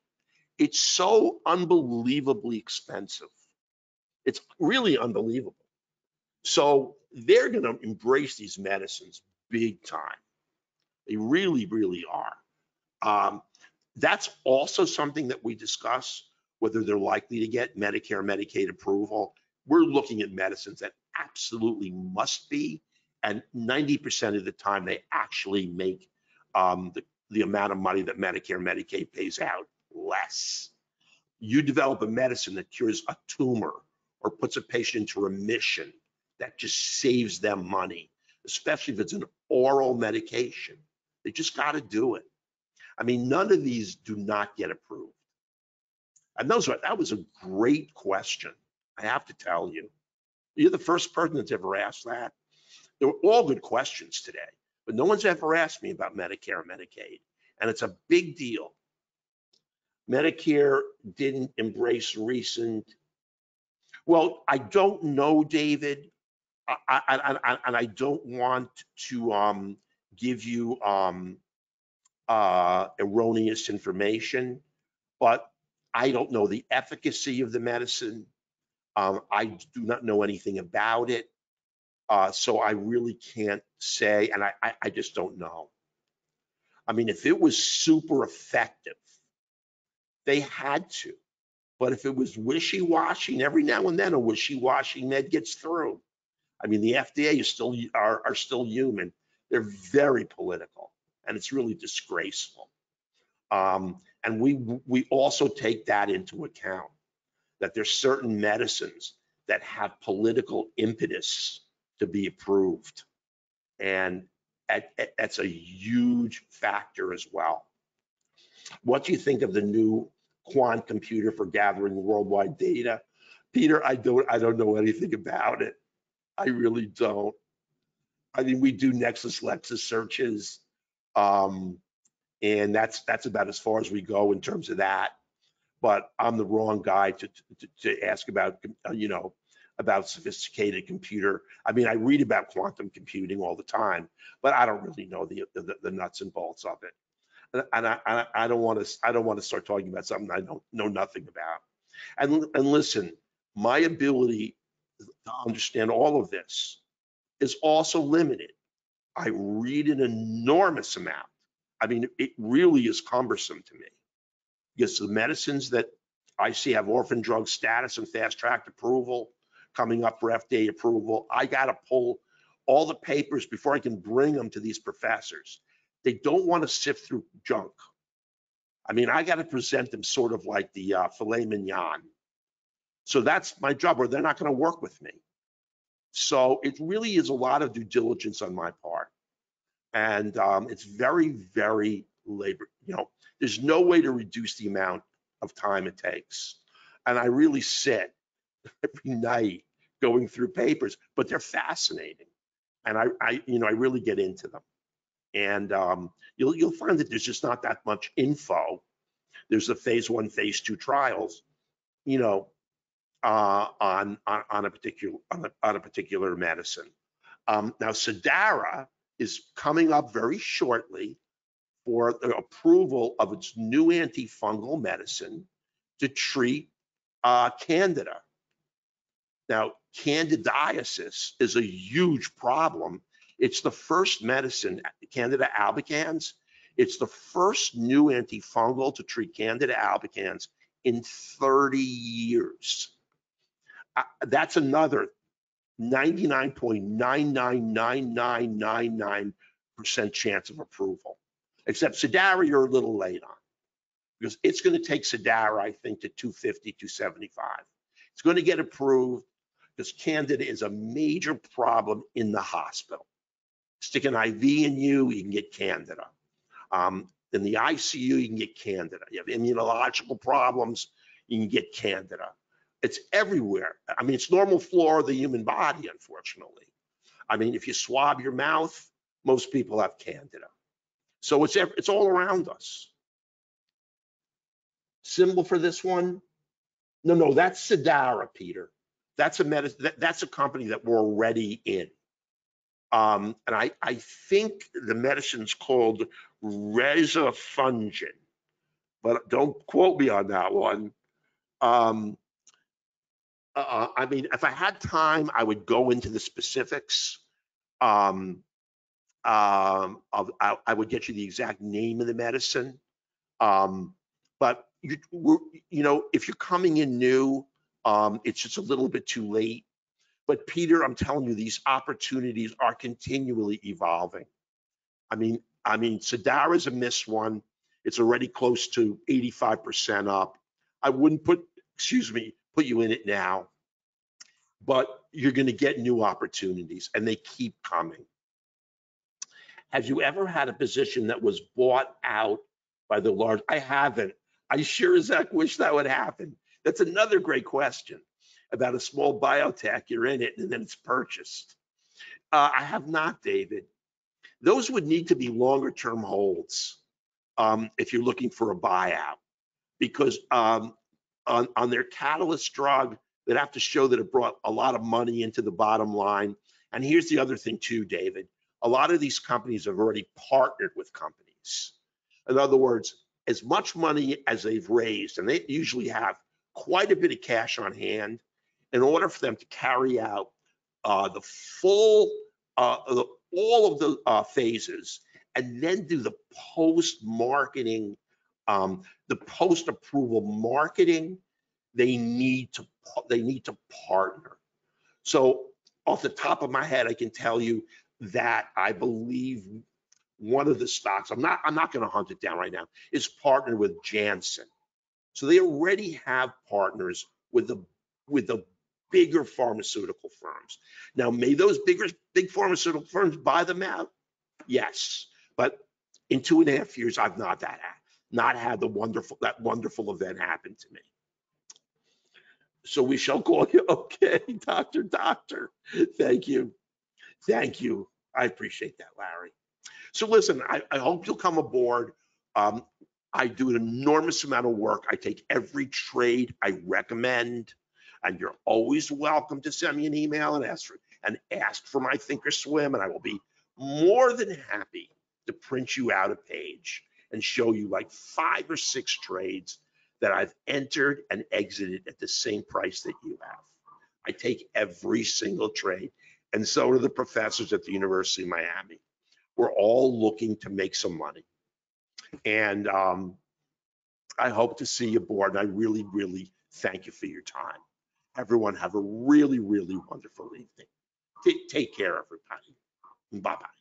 It's so unbelievably expensive. It's really unbelievable. So they're going to embrace these medicines. big time. They really, really are. Um, that's also something that we discuss, whether they're likely to get Medicare, Medicaid approval. We're looking at medicines that absolutely must be, and ninety percent of the time they actually make um, the, the amount of money that Medicare, Medicaid pays out less. You develop a medicine that cures a tumor or puts a patient into remission, that just saves them money, especially if it's an oral medication. They just got to do it. I mean, none of these do not get approved. And those, that was a great question, I have to tell you. You're the first person that's ever asked that. They were all good questions today, but no one's ever asked me about Medicare and Medicaid, and it's a big deal. Medicare didn't embrace recent. Well, I don't know, David, I, I, I, and I don't want to um, give you um, uh, erroneous information, but I don't know the efficacy of the medicine. Um, I do not know anything about it. Uh, so I really can't say, and I, I, I just don't know. I mean, if it was super effective, they had to. But if it was wishy-washy, and every now and then a wishy-washy med gets through. I mean, the F D A is still, are, are still human. They're very political, and it's really disgraceful. Um, and we, we also take that into account, that there's certain medicines that have political impetus to be approved. And at, at, that's a huge factor as well. What do you think of the new quant computer for gathering worldwide data? Peter, I don't I don't know anything about it. I really don't. I mean, we do Nexus Lexis searches, um, and that's that's about as far as we go in terms of that. But I'm the wrong guy to to, to ask about, you know, about sophisticated computer. I mean, I read about quantum computing all the time, but I don't really know the the, the nuts and bolts of it. And I, I, I don't want to. I don't want to start talking about something I don't know nothing about. And and listen, my ability to understand all of this is also limited. I read an enormous amount. I mean, it really is cumbersome to me, because the medicines that I see have orphan drug status and fast track approval coming up for F D A approval, I got to pull all the papers before I can bring them to these professors. They don't want to sift through junk. I mean, I got to present them sort of like the uh, filet mignon. So that's my job, or they're not going to work with me. So it really is a lot of due diligence on my part. And um, it's very, very labor. You know, there's no way to reduce the amount of time it takes. And I really sit every night going through papers, but they're fascinating. And I, I you know, I really get into them. And um, you'll, you'll find that there's just not that much info. There's the phase one, phase two trials, you know, uh, on, on on a particular on a, on a particular medicine. Um, now, Cidara is coming up very shortly for the approval of its new antifungal medicine to treat uh, candida. Now, candidiasis is a huge problem. It's the first medicine, Candida albicans. It's the first new antifungal to treat Candida albicans in thirty years. Uh, that's another ninety-nine point nine nine nine nine nine nine percent chance of approval. Except Cidara, you're a little late on, because it's going to take Cidara, I think, to two fifty, two seventy-five. It's going to get approved because Candida is a major problem in the hospital. Stick an I V in you, you can get Candida. Um, in the I C U, you can get Candida. You have immunological problems, you can get Candida. It's everywhere. I mean, it's normal flora of the human body, unfortunately. I mean, if you swab your mouth, most people have Candida. So it's, it's all around us. Symbol for this one? No, no, that's Cidara, Peter. That's a, med that, that's a company that we're already in. Um, and I, I think the medicine's called Resifungin, but don't quote me on that one. Um, uh, I mean, if I had time, I would go into the specifics. Um, Um, of, I, I would get you the exact name of the medicine. Um, but you, we're, you know, if you're coming in new, um, it's just a little bit too late. But Peter, I'm telling you, these opportunities are continually evolving. I mean, I mean, Cidara is a missed one. It's already close to eighty-five percent up. I wouldn't put, excuse me, put you in it now, but you're going to get new opportunities, and they keep coming. Have you ever had a position that was bought out by the large? I haven't. I sure as heck wish that would happen. That's another great question about a small biotech. You're in it, and then it's purchased. Uh, I have not, David. Those would need to be longer-term holds um, if you're looking for a buyout, because um, on, on their catalyst drug, they'd have to show that it brought a lot of money into the bottom line. And here's the other thing too, David. A lot of these companies have already partnered with companies. In other words, as much money as they've raised, and they usually have quite a bit of cash on hand, in order for them to carry out uh, the full, uh, the, all of the uh, phases, and then do the post-marketing, um, the post-approval marketing, they need to they need to partner. So off the top of my head, I can tell you that I believe one of the stocks, I'm not I'm not going to hunt it down right now, is partnered with Janssen. So they already have partners with the with the bigger pharmaceutical firms. Now, may those bigger big pharmaceutical firms buy them out? Yes, but in two and a half years, I've not that not had the wonderful that wonderful event happen to me. So we shall call you, okay, Doctor Doctor. Thank you. Thank you. I appreciate that, Larry. So listen, I, I hope you'll come aboard. Um, I do an enormous amount of work. I take every trade I recommend, and you're always welcome to send me an email and ask for, and ask for my Thinkorswim, and I will be more than happy to print you out a page and show you like five or six trades that I've entered and exited at the same price that you have. I take every single trade. And so do the professors at the University of Miami. We're all looking to make some money. And um, I hope to see you aboard. And I really, really thank you for your time. Everyone have a really, really wonderful evening. T- take care, everybody. Bye-bye.